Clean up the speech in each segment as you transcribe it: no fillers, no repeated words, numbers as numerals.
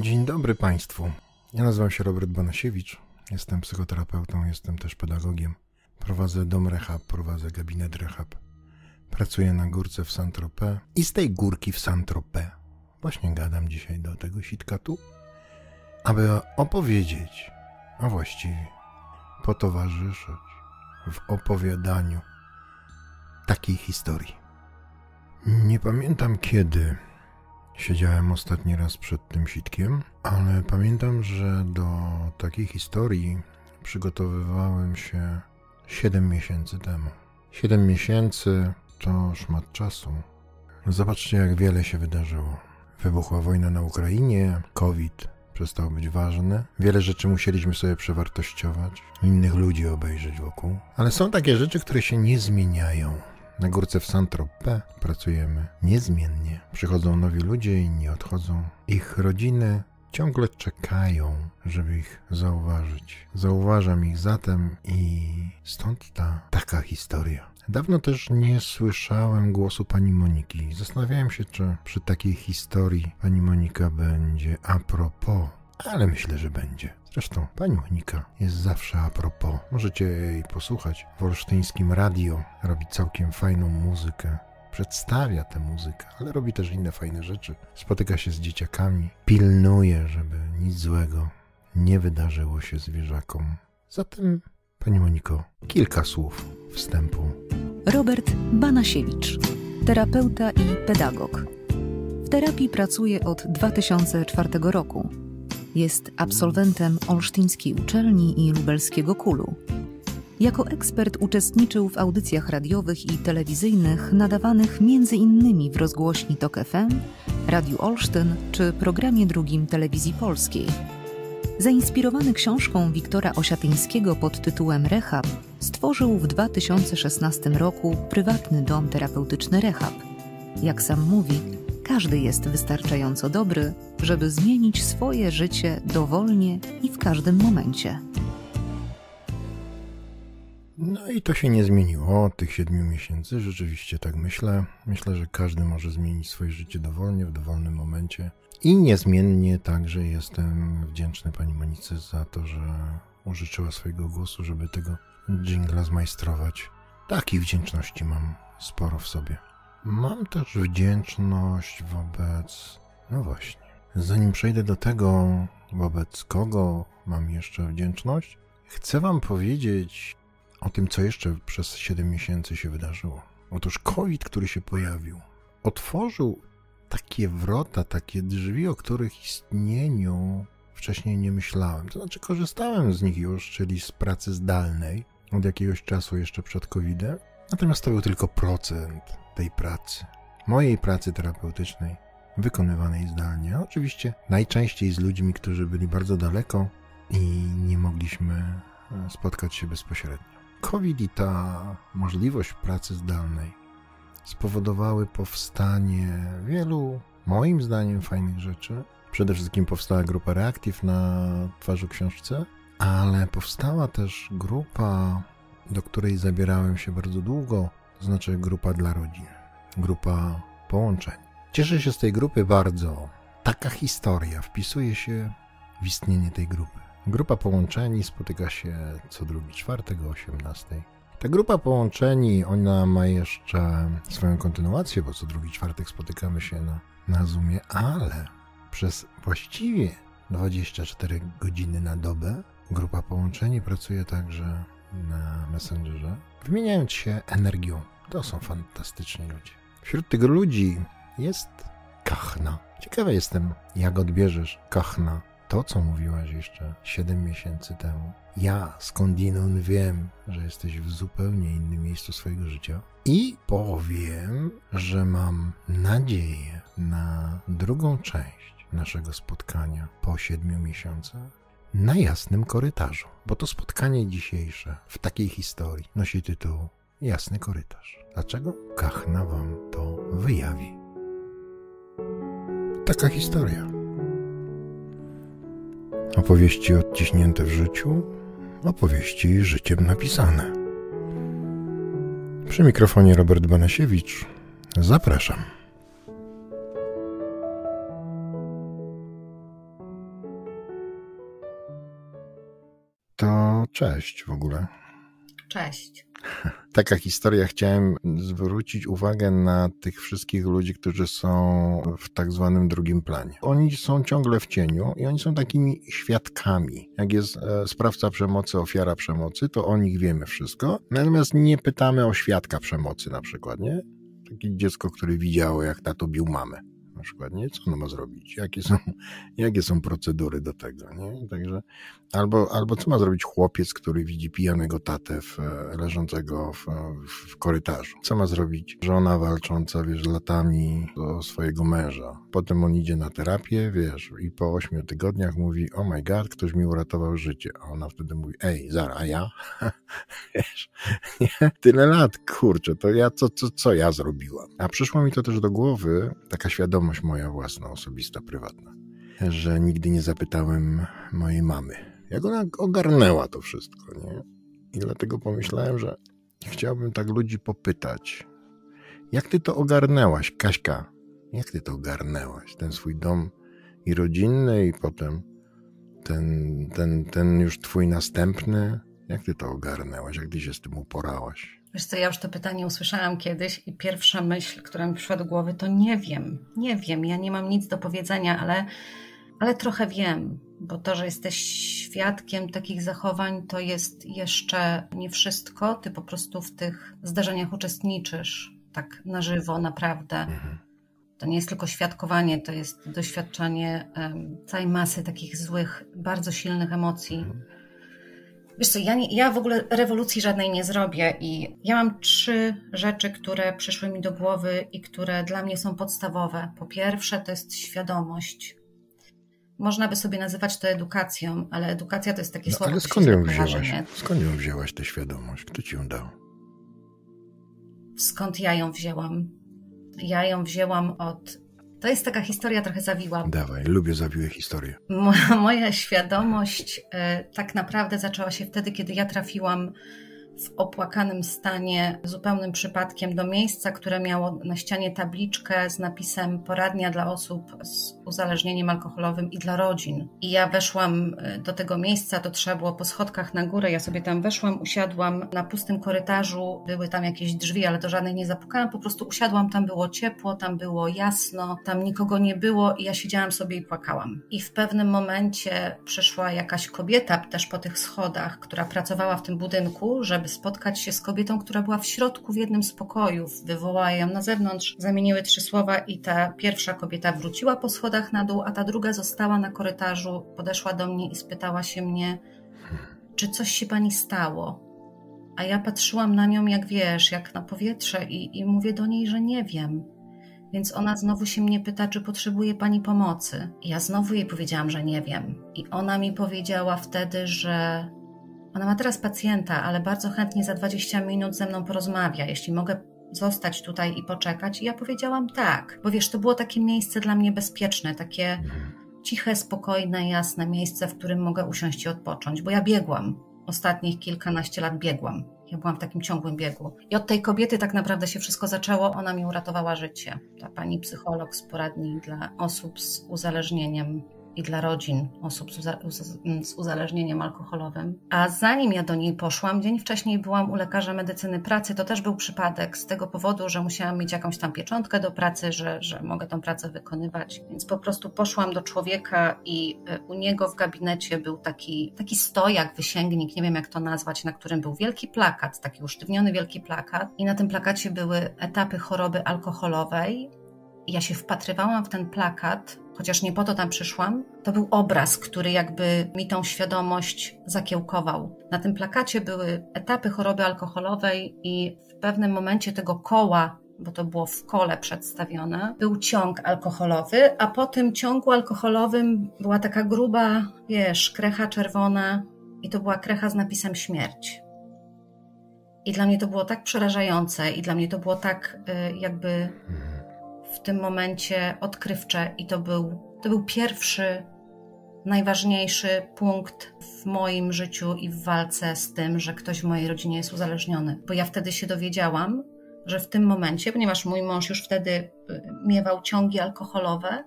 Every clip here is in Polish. Dzień dobry Państwu. Ja nazywam się Robert Banasiewicz, jestem psychoterapeutą, jestem też pedagogiem. Prowadzę Dom Rehab, prowadzę gabinet Rehab. Pracuję na górce w Saint-Tropez i z tej górki w Saint-Tropez właśnie gadam dzisiaj do tego sitka tu, aby opowiedzieć, a właściwie potowarzyszyć w opowiadaniu takiej historii. Nie pamiętam kiedy siedziałem ostatni raz przed tym sitkiem, ale pamiętam, że do takiej historii przygotowywałem się 7 miesięcy temu. 7 miesięcy to szmat czasu. Zobaczcie, jak wiele się wydarzyło. Wybuchła wojna na Ukrainie, COVID przestał być ważny. Wiele rzeczy musieliśmy sobie przewartościować, innych ludzi obejrzeć wokół. Ale są takie rzeczy, które się nie zmieniają. Na górce w Saint-Tropez pracujemy niezmiennie. Przychodzą nowi ludzie, inni odchodzą. Ich rodziny ciągle czekają, żeby ich zauważyć. Zauważam ich zatem i stąd ta taka historia. Dawno też nie słyszałem głosu pani Moniki. Zastanawiałem się, czy przy takiej historii pani Monika będzie a propos, ale myślę, że będzie. Zresztą pani Monika jest zawsze a propos. Możecie jej posłuchać w olsztyńskim radio. Robi całkiem fajną muzykę. Przedstawia tę muzykę, ale robi też inne fajne rzeczy. Spotyka się z dzieciakami. Pilnuje, żeby nic złego nie wydarzyło się zwierzakom. Zatem, pani Moniko, kilka słów wstępu. Robert Banasiewicz, terapeuta i pedagog. W terapii pracuje od 2004 roku. Jest absolwentem olsztyńskiej uczelni i lubelskiego KUL-u. Jako ekspert uczestniczył w audycjach radiowych i telewizyjnych nadawanych m.in. w rozgłośni TOK FM, Radiu Olsztyn czy programie drugim Telewizji Polskiej. Zainspirowany książką Wiktora Osiatyńskiego pod tytułem Rehab, stworzył w 2016 roku prywatny dom terapeutyczny Rehab. Jak sam mówi, każdy jest wystarczająco dobry, żeby zmienić swoje życie dowolnie i w każdym momencie. No i to się nie zmieniło od tych 7 miesięcy, rzeczywiście tak myślę. Myślę, że każdy może zmienić swoje życie dowolnie, w dowolnym momencie. I niezmiennie także jestem wdzięczny pani Monice za to, że użyczyła swojego głosu, żeby tego dżingla zmajstrować. Takiej wdzięczności mam sporo w sobie. Mam też wdzięczność wobec... No właśnie. Zanim przejdę do tego, wobec kogo mam jeszcze wdzięczność, chcę wam powiedzieć o tym, co jeszcze przez 7 miesięcy się wydarzyło. Otóż COVID, który się pojawił, otworzył takie wrota, takie drzwi, o których istnieniu wcześniej nie myślałem. To znaczy korzystałem z nich już, czyli z pracy zdalnej od jakiegoś czasu jeszcze przed COVID-em. Natomiast to był tylko procent tej pracy, mojej pracy terapeutycznej, wykonywanej zdalnie. Oczywiście najczęściej z ludźmi, którzy byli bardzo daleko i nie mogliśmy spotkać się bezpośrednio. COVID i ta możliwość pracy zdalnej spowodowały powstanie wielu, moim zdaniem, fajnych rzeczy. Przede wszystkim powstała grupa Reactive na twarzy książce, ale powstała też grupa, do której zabierałem się bardzo długo, to znaczy grupa dla rodzin, grupa połączeń. Cieszę się z tej grupy bardzo. Taka historia wpisuje się w istnienie tej grupy. Grupa połączeni spotyka się co drugi czwartek o 18:00. Ta grupa połączeni, ona ma jeszcze swoją kontynuację, bo co drugi czwartek spotykamy się na Zoomie, ale przez właściwie 24 godziny na dobę grupa połączeni pracuje także na Messengerze, wymieniając się energią. To są fantastyczni ludzie. Wśród tych ludzi jest Kachna. Ciekawy jestem, jak odbierzesz Kachna to, co mówiłaś jeszcze 7 miesięcy temu. Ja skądinąd wiem, że jesteś w zupełnie innym miejscu swojego życia i powiem, że mam nadzieję na drugą część naszego spotkania po 7 miesiącach na Jasnym Korytarzu, bo to spotkanie dzisiejsze w takiej historii nosi tytuł Jasny Korytarz. Dlaczego? Kachna wam to wyjawi. Taka historia. Opowieści odciśnięte w życiu, opowieści życiem napisane. Przy mikrofonie Robert Banasiewicz. Zapraszam. To cześć w ogóle. Cześć. Taka historia. Chciałem zwrócić uwagę na tych wszystkich ludzi, którzy są w tak zwanym drugim planie. Oni są ciągle w cieniu i oni są takimi świadkami. Jak jest sprawca przemocy, ofiara przemocy, to o nich wiemy wszystko. Natomiast nie pytamy o świadka przemocy na przykład, nie? Takie dziecko, które widziało, jak tato bił mamę. Na przykład, nie? Co ono ma zrobić? Jakie są procedury do tego? Nie? Także, albo co ma zrobić chłopiec, który widzi pijanego tatę leżącego w korytarzu? Co ma zrobić żona walcząca, wiesz, latami do swojego męża? Potem on idzie na terapię, wiesz, i po 8 tygodniach mówi: oh my god, ktoś mi uratował życie. A ona wtedy mówi: ej, zara, a ja? Wiesz, nie? Tyle lat, kurczę, to ja, co ja zrobiłam? A przyszło mi to też do głowy, taka świadomość moja własna, osobista, prywatna, że nigdy nie zapytałem mojej mamy, jak ona ogarnęła to wszystko, nie? I dlatego pomyślałem, że chciałbym tak ludzi popytać, jak ty to ogarnęłaś, Kaśka, jak ty to ogarnęłaś, ten swój dom i rodzinny, i potem ten już twój następny, jak ty to ogarnęłaś, jak ty się z tym uporałaś? Wiesz co, ja już to pytanie usłyszałam kiedyś i pierwsza myśl, która mi przyszła do głowy, to nie wiem, ja nie mam nic do powiedzenia, ale trochę wiem, bo to, że jesteś świadkiem takich zachowań, to jest jeszcze nie wszystko, ty po prostu w tych zdarzeniach uczestniczysz tak na żywo, naprawdę. To nie jest tylko świadkowanie, to jest doświadczenie całej masy takich złych, bardzo silnych emocji. Wiesz co, ja w ogóle rewolucji żadnej nie zrobię i ja mam 3 rzeczy, które przyszły mi do głowy i które dla mnie są podstawowe. Po pierwsze, to jest świadomość. Można by sobie nazywać to edukacją, ale edukacja to jest takie słowo. Ale skąd ją wzięłaś, tę świadomość? Kto ci ją dał? Skąd ja ją wzięłam? Ja ją wzięłam od... To jest taka historia trochę zawiła. Dawaj, lubię zawiłe historie. Moja świadomość tak naprawdę zaczęła się wtedy, kiedy ja trafiłam w opłakanym stanie, zupełnym przypadkiem, do miejsca, które miało na ścianie tabliczkę z napisem: poradnia dla osób z uzależnieniem alkoholowym i dla rodzin. I ja weszłam do tego miejsca, to trzeba było po schodkach na górę, ja sobie tam weszłam, usiadłam na pustym korytarzu, były tam jakieś drzwi, ale do żadnej nie zapukałam, po prostu usiadłam, tam było ciepło, tam było jasno, tam nikogo nie było i ja siedziałam sobie i płakałam. I w pewnym momencie przyszła jakaś kobieta też po tych schodach, która pracowała w tym budynku, żeby spotkać się z kobietą, która była w środku w jednym z pokojów. Wywołała ją na zewnątrz, zamieniły 3 słowa i ta pierwsza kobieta wróciła po schodach na dół, a ta druga została na korytarzu, podeszła do mnie i spytała się mnie: czy coś się pani stało? A ja patrzyłam na nią, jak wiesz, jak na powietrze i mówię do niej, że nie wiem. Więc ona znowu się mnie pyta, czy potrzebuje pani pomocy. I ja znowu jej powiedziałam, że nie wiem. I ona mi powiedziała wtedy, że ona ma teraz pacjenta, ale bardzo chętnie za 20 minut ze mną porozmawia, jeśli mogę zostać tutaj i poczekać. I ja powiedziałam tak, bo wiesz, to było takie miejsce dla mnie bezpieczne, takie ciche, spokojne, jasne miejsce, w którym mogę usiąść i odpocząć, bo ja biegłam, ostatnich kilkanaście lat biegłam. Ja byłam w takim ciągłym biegu. I od tej kobiety tak naprawdę się wszystko zaczęło, ona mi uratowała życie. Ta pani psycholog z poradni dla osób z uzależnieniem i dla rodzin osób z uzależnieniem alkoholowym. A zanim ja do niej poszłam, dzień wcześniej byłam u lekarza medycyny pracy. To też był przypadek z tego powodu, że musiałam mieć jakąś tam pieczątkę do pracy, że mogę tą pracę wykonywać. Więc po prostu poszłam do człowieka i u niego w gabinecie był taki stojak, wysięgnik, nie wiem jak to nazwać, na którym był wielki plakat, taki usztywniony wielki plakat. I na tym plakacie były etapy choroby alkoholowej. Ja się wpatrywałam w ten plakat, chociaż nie po to tam przyszłam. To był obraz, który jakby mi tą świadomość zakiełkował. Na tym plakacie były etapy choroby alkoholowej i w pewnym momencie tego koła, bo to było w kole przedstawione, był ciąg alkoholowy, a po tym ciągu alkoholowym była taka gruba, wiesz, krecha czerwona i to była krecha z napisem śmierć. I dla mnie to było tak przerażające i dla mnie to było tak jakby... w tym momencie odkrywcze i to był pierwszy, najważniejszy punkt w moim życiu i w walce z tym, że ktoś w mojej rodzinie jest uzależniony. Bo ja wtedy się dowiedziałam, że w tym momencie, ponieważ mój mąż już wtedy miewał ciągi alkoholowe,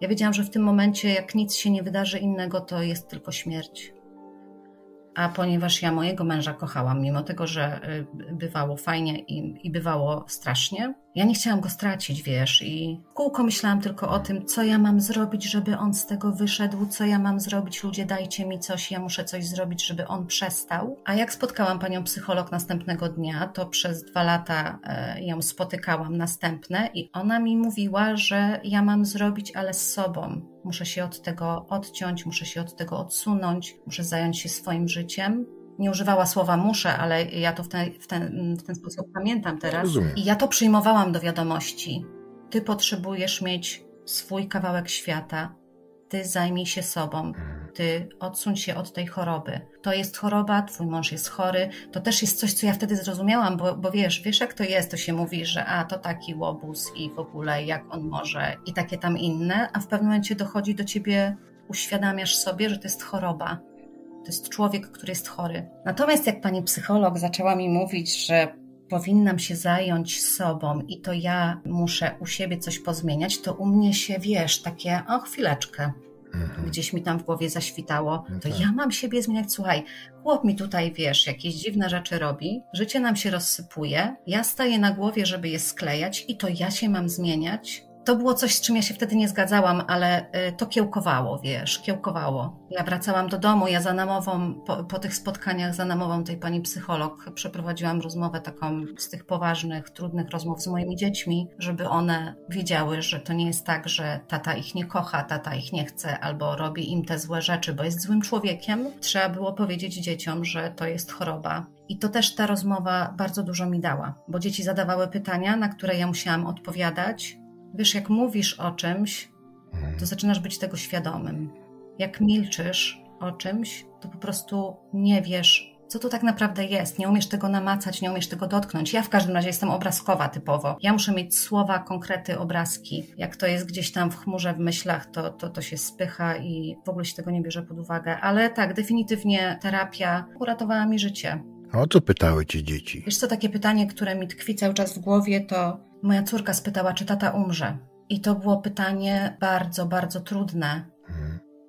ja wiedziałam, że w tym momencie jak nic się nie wydarzy innego, to jest tylko śmierć. A ponieważ ja mojego męża kochałam, mimo tego, że bywało fajnie i bywało strasznie, ja nie chciałam go stracić, wiesz, i w kółko myślałam tylko o tym, co ja mam zrobić, żeby on z tego wyszedł, co ja mam zrobić, ludzie dajcie mi coś, ja muszę coś zrobić, żeby on przestał. A jak spotkałam panią psycholog następnego dnia, to przez 2 lata ją spotykałam następne i ona mi mówiła, że ja mam zrobić, ale z sobą. Muszę się od tego odciąć, muszę się od tego odsunąć, muszę zająć się swoim życiem. Nie używała słowa muszę, ale ja to w ten sposób pamiętam teraz. Rozumiem. I ja to przyjmowałam do wiadomości. Ty potrzebujesz mieć swój kawałek świata. Ty zajmij się sobą. Ty odsuń się od tej choroby. To jest choroba, twój mąż jest chory. To też jest coś, co ja wtedy zrozumiałam, bo wiesz jak to jest, to się mówi, że a to taki łobuz i w ogóle jak on może i takie tam inne, a w pewnym momencie dochodzi do ciebie, uświadamiasz sobie, że to jest choroba. To jest człowiek, który jest chory. Natomiast jak pani psycholog zaczęła mi mówić, że powinnam się zająć sobą i to ja muszę u siebie coś pozmieniać, to u mnie się, wiesz, takie o chwileczkę, gdzieś mi tam w głowie zaświtało, to ja mam siebie zmieniać, słuchaj, chłop mi tutaj, wiesz, jakieś dziwne rzeczy robi, życie nam się rozsypuje, ja staję na głowie, żeby je sklejać i to ja się mam zmieniać. To było coś, z czym ja się wtedy nie zgadzałam, ale to kiełkowało, wiesz, kiełkowało. Ja wracałam do domu, ja za namową, po tych spotkaniach za namową tej pani psycholog przeprowadziłam rozmowę taką z tych poważnych, trudnych rozmów z moimi dziećmi, żeby one wiedziały, że to nie jest tak, że tata ich nie kocha, tata ich nie chce albo robi im te złe rzeczy, bo jest złym człowiekiem. Trzeba było powiedzieć dzieciom, że to jest choroba. I to też ta rozmowa bardzo dużo mi dała, bo dzieci zadawały pytania, na które ja musiałam odpowiadać. Wiesz, jak mówisz o czymś, to zaczynasz być tego świadomym. Jak milczysz o czymś, to po prostu nie wiesz, co to tak naprawdę jest. Nie umiesz tego namacać, nie umiesz tego dotknąć. Ja w każdym razie jestem obrazkowa typowo. Ja muszę mieć słowa, konkrety, obrazki. Jak to jest gdzieś tam w chmurze, w myślach, to się spycha i w ogóle się tego nie bierze pod uwagę. Ale tak, definitywnie terapia uratowała mi życie. O co pytały ci dzieci? Wiesz co, takie pytanie, które mi tkwi cały czas w głowie, to moja córka spytała, czy tata umrze. I to było pytanie bardzo, bardzo trudne,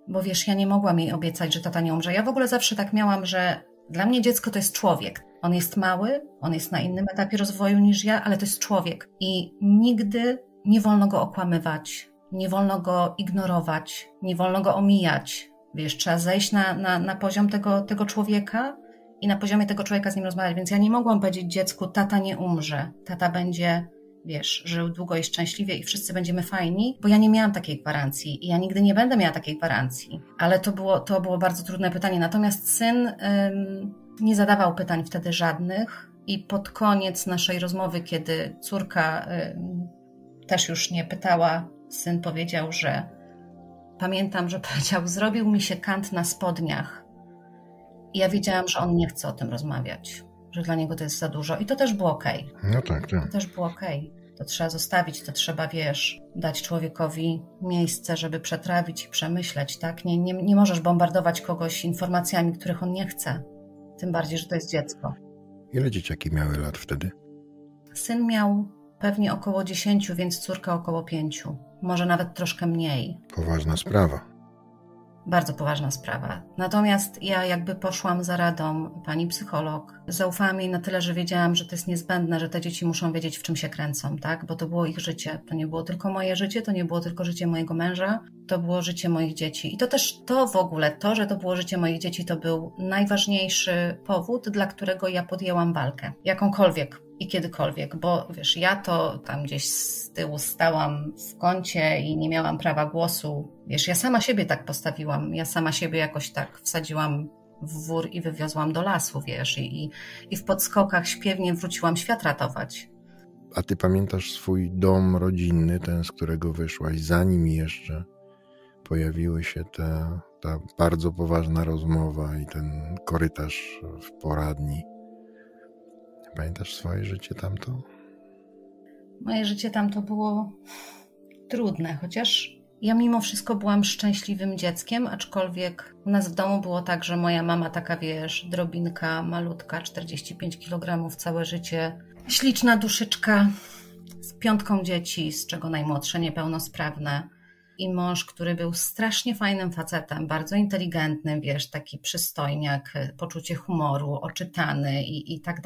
bo wiesz, ja nie mogłam jej obiecać, że tata nie umrze. Ja w ogóle zawsze tak miałam, że dla mnie dziecko to jest człowiek. On jest mały, on jest na innym etapie rozwoju niż ja, ale to jest człowiek. I nigdy nie wolno go okłamywać, nie wolno go ignorować, nie wolno go omijać. Wiesz, trzeba zejść na poziom tego człowieka i na poziomie tego człowieka z nim rozmawiać. Więc ja nie mogłam powiedzieć dziecku, tata nie umrze, tata będzie... wiesz, żył długo i szczęśliwie i wszyscy będziemy fajni, bo ja nie miałam takiej gwarancji i ja nigdy nie będę miała takiej gwarancji. Ale to było bardzo trudne pytanie. Natomiast syn nie zadawał pytań wtedy żadnych i pod koniec naszej rozmowy, kiedy córka też już nie pytała, syn powiedział, że pamiętam, że powiedział, zrobił mi się kant na spodniach. I ja wiedziałam, że on nie chce o tym rozmawiać, że dla niego to jest za dużo i to też było okej. No tak. To też było okej. To trzeba zostawić, to trzeba, wiesz, dać człowiekowi miejsce, żeby przetrawić i przemyśleć, tak? Nie możesz bombardować kogoś informacjami, których on nie chce. Tym bardziej, że to jest dziecko. Ile dzieciaki miały lat wtedy? Syn miał pewnie około 10, więc córka około 5. Może nawet troszkę mniej. Poważna sprawa. Bardzo poważna sprawa. Natomiast ja jakby poszłam za radą pani psycholog. Zaufałam jej na tyle, że wiedziałam, że to jest niezbędne, że te dzieci muszą wiedzieć, w czym się kręcą, tak? Bo to było ich życie. To nie było tylko moje życie, to nie było tylko życie mojego męża, to było życie moich dzieci. I to też w ogóle, że to było życie moich dzieci, to był najważniejszy powód, dla którego ja podjęłam walkę. Jakąkolwiek i kiedykolwiek, bo wiesz, ja to tam gdzieś z tyłu stałam w kącie i nie miałam prawa głosu. Wiesz, ja sama siebie tak postawiłam, ja sama siebie jakoś tak wsadziłam w wór i wywiozłam do lasu, wiesz, i w podskokach śpiewnie wróciłam świat ratować. A ty pamiętasz swój dom rodzinny, ten, z którego wyszłaś, zanim jeszcze pojawiły się ta bardzo poważna rozmowa i ten korytarz w poradni? Pamiętasz swoje życie tamto? Moje życie tamto było trudne, chociaż ja mimo wszystko byłam szczęśliwym dzieckiem, aczkolwiek u nas w domu było tak, że moja mama taka, wiesz, drobinka, malutka, 45 kg całe życie, śliczna duszyczka z 5 dzieci, z czego najmłodsze niepełnosprawne. i mąż, który był strasznie fajnym facetem, bardzo inteligentnym, wiesz, taki przystojniak, poczucie humoru, oczytany i tak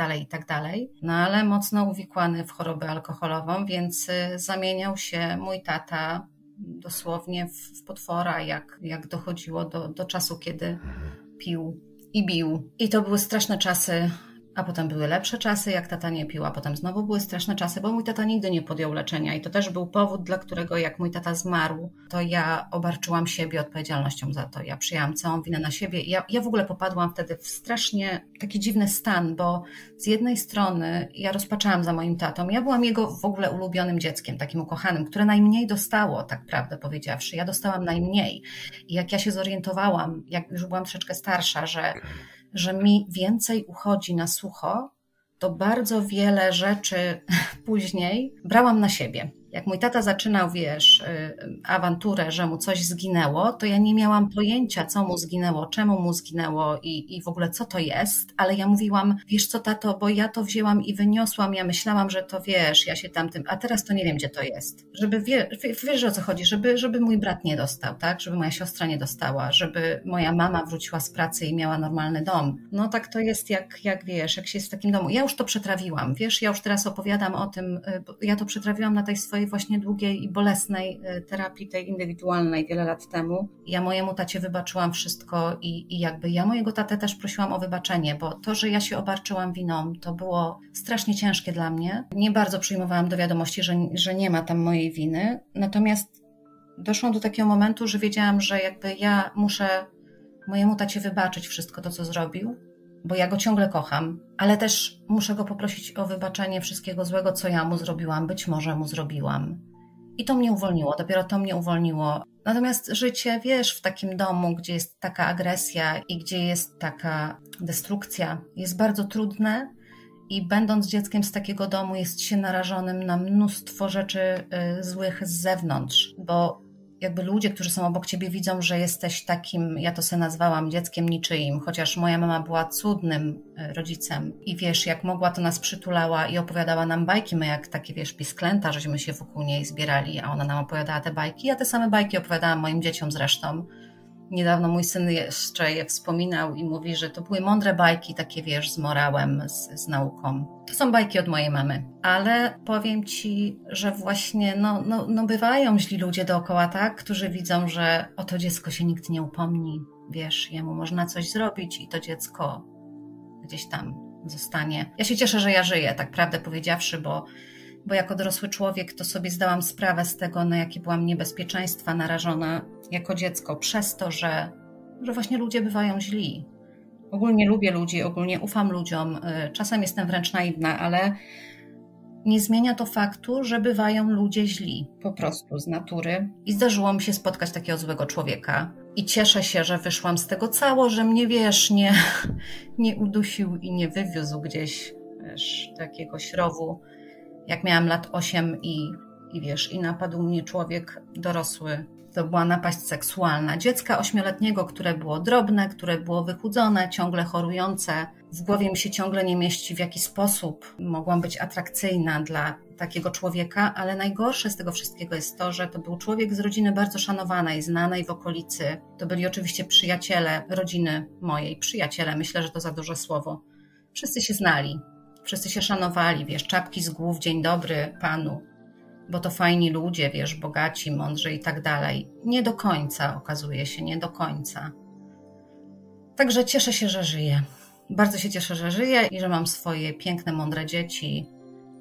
dalej. No ale mocno uwikłany w chorobę alkoholową, więc zamieniał się mój tata dosłownie w potwora, jak dochodziło do czasu, kiedy pił i bił. I to były straszne czasy, a potem były lepsze czasy, jak tata nie pił, a potem znowu były straszne czasy, bo mój tata nigdy nie podjął leczenia i to też był powód, dla którego jak mój tata zmarł, to ja obarczyłam siebie odpowiedzialnością za to. Ja przyjęłam całą winę na siebie. Ja w ogóle popadłam wtedy w strasznie taki dziwny stan, bo z jednej strony ja rozpaczałam za moim tatą. Ja byłam jego w ogóle ulubionym dzieckiem, takim ukochanym, które najmniej dostało, tak prawdę powiedziawszy. Ja dostałam najmniej. I jak ja się zorientowałam, jak już byłam troszeczkę starsza, że mi więcej uchodzi na sucho, to bardzo wiele rzeczy później brałam na siebie. Jak mój tata zaczynał, wiesz, awanturę, że mu coś zginęło, to ja nie miałam pojęcia, co mu zginęło, czemu mu zginęło i w ogóle co to jest, ale ja mówiłam, wiesz co tato, bo ja to wzięłam i wyniosłam, ja myślałam, że to wiesz, ja się tamtym, a teraz to nie wiem, gdzie to jest. Żeby, wiesz o co chodzi, żeby mój brat nie dostał, tak, żeby moja siostra nie dostała, żeby moja mama wróciła z pracy i miała normalny dom. No tak to jest, jak wiesz, jak się jest w takim domu. Ja już to przetrawiłam, wiesz, ja już teraz opowiadam o tym, ja to przetrawiłam na tej swojej właśnie długiej i bolesnej terapii, tej indywidualnej wiele lat temu. Ja mojemu tacie wybaczyłam wszystko i jakby ja mojego tatę też prosiłam o wybaczenie, bo to, że ja się obarczyłam winą, to było strasznie ciężkie dla mnie. Nie bardzo przyjmowałam do wiadomości, że nie ma tam mojej winy. Natomiast doszłam do takiego momentu, że wiedziałam, że jakby ja muszę mojemu tacie wybaczyć wszystko to, co zrobił, bo ja go ciągle kocham, ale też muszę go poprosić o wybaczenie wszystkiego złego, co ja mu zrobiłam, być może mu zrobiłam. I to mnie uwolniło, dopiero to mnie uwolniło. Natomiast życie, wiesz, w takim domu, gdzie jest taka agresja i gdzie jest taka destrukcja, jest bardzo trudne i będąc dzieckiem z takiego domu jest się narażonym na mnóstwo rzeczy złych z zewnątrz, bo jakby ludzie, którzy są obok ciebie, widzą, że jesteś takim, ja to sobie nazwałam, dzieckiem niczyim, chociaż moja mama była cudnym rodzicem i wiesz, jak mogła, to nas przytulała i opowiadała nam bajki, my jak takie, wiesz, pisklęta, żeśmy się wokół niej zbierali, a ona nam opowiadała te bajki, ja te same bajki opowiadałam moim dzieciom zresztą. Niedawno mój syn jeszcze je wspominał i mówi, że to były mądre bajki, takie wiesz, z morałem, z nauką. To są bajki od mojej mamy, ale powiem ci, że właśnie no bywają źli ludzie dookoła, tak, którzy widzą, że o to dziecko się nikt nie upomni, wiesz, jemu można coś zrobić i to dziecko gdzieś tam zostanie. Ja się cieszę, że ja żyję, tak prawdę powiedziawszy, bo jako dorosły człowiek to sobie zdałam sprawę z tego, na jakie byłam niebezpieczeństwa narażona jako dziecko, przez to, że właśnie ludzie bywają źli. Ogólnie lubię ludzi, ogólnie ufam ludziom, czasem jestem wręcz naiwna, ale nie zmienia to faktu, że bywają ludzie źli, po prostu z natury. I zdarzyło mi się spotkać takiego złego człowieka. I cieszę się, że wyszłam z tego cało, że mnie, wiesz, nie udusił i nie wywiózł gdzieś, wiesz, do jakiegoś rowu. Jak miałam lat 8 i wiesz, i napadł mnie człowiek dorosły. To była napaść seksualna dziecka 8-letniego, które było drobne, które było wychudzone, ciągle chorujące. W głowie mi się ciągle nie mieści, w jaki sposób mogłam być atrakcyjna dla takiego człowieka, ale najgorsze z tego wszystkiego jest to, że to był człowiek z rodziny bardzo szanowanej, znanej w okolicy. To byli oczywiście przyjaciele rodziny mojej. Przyjaciele, myślę, że to za duże słowo. Wszyscy się znali. Wszyscy się szanowali, wiesz, czapki z głów, dzień dobry panu, bo to fajni ludzie, wiesz, bogaci, mądrzy i tak dalej. Nie do końca, okazuje się, nie do końca. Także cieszę się, że żyję. Bardzo się cieszę, że żyję i że mam swoje piękne, mądre dzieci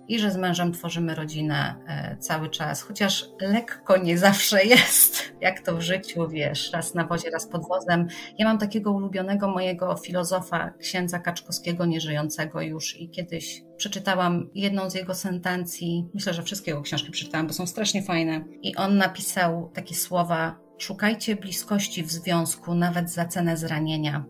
i że z mężem tworzymy rodzinę cały czas, chociaż lekko nie zawsze jest, jak to w życiu, wiesz, raz na wozie, raz pod wozem. Ja mam takiego ulubionego mojego filozofa, księdza Kaczkowskiego, nieżyjącego już, i kiedyś przeczytałam jedną z jego sentencji, myślę, że wszystkie jego książki przeczytałam, bo są strasznie fajne, i on napisał takie słowa: szukajcie bliskości w związku, nawet za cenę zranienia.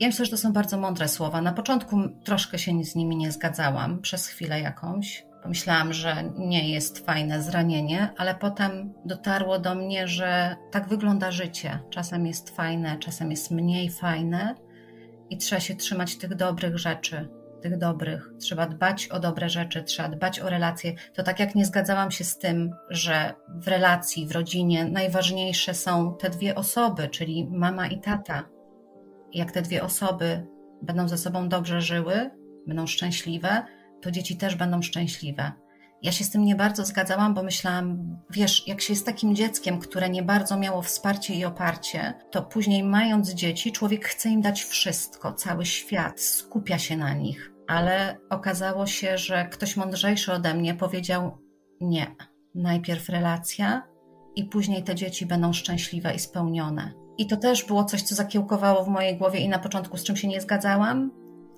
Ja myślę, że to są bardzo mądre słowa. Na początku troszkę się z nimi nie zgadzałam, przez chwilę jakąś. Pomyślałam, że nie jest fajne zranienie, ale potem dotarło do mnie, że tak wygląda życie. Czasem jest fajne, czasem jest mniej fajne i trzeba się trzymać tych dobrych rzeczy, tych dobrych, trzeba dbać o dobre rzeczy, trzeba dbać o relacje. To tak jak nie zgadzałam się z tym, że w relacji, w rodzinie najważniejsze są te dwie osoby, czyli mama i tata. Jak te dwie osoby będą ze sobą dobrze żyły, będą szczęśliwe, to dzieci też będą szczęśliwe. Ja się z tym nie bardzo zgadzałam, bo myślałam, wiesz, jak się jest takim dzieckiem, które nie bardzo miało wsparcie i oparcie, to później mając dzieci, człowiek chce im dać wszystko, cały świat, skupia się na nich. Ale okazało się, że ktoś mądrzejszy ode mnie powiedział nie. Najpierw relacja i później te dzieci będą szczęśliwe i spełnione. I to też było coś, co zakiełkowało w mojej głowie i na początku z czym się nie zgadzałam,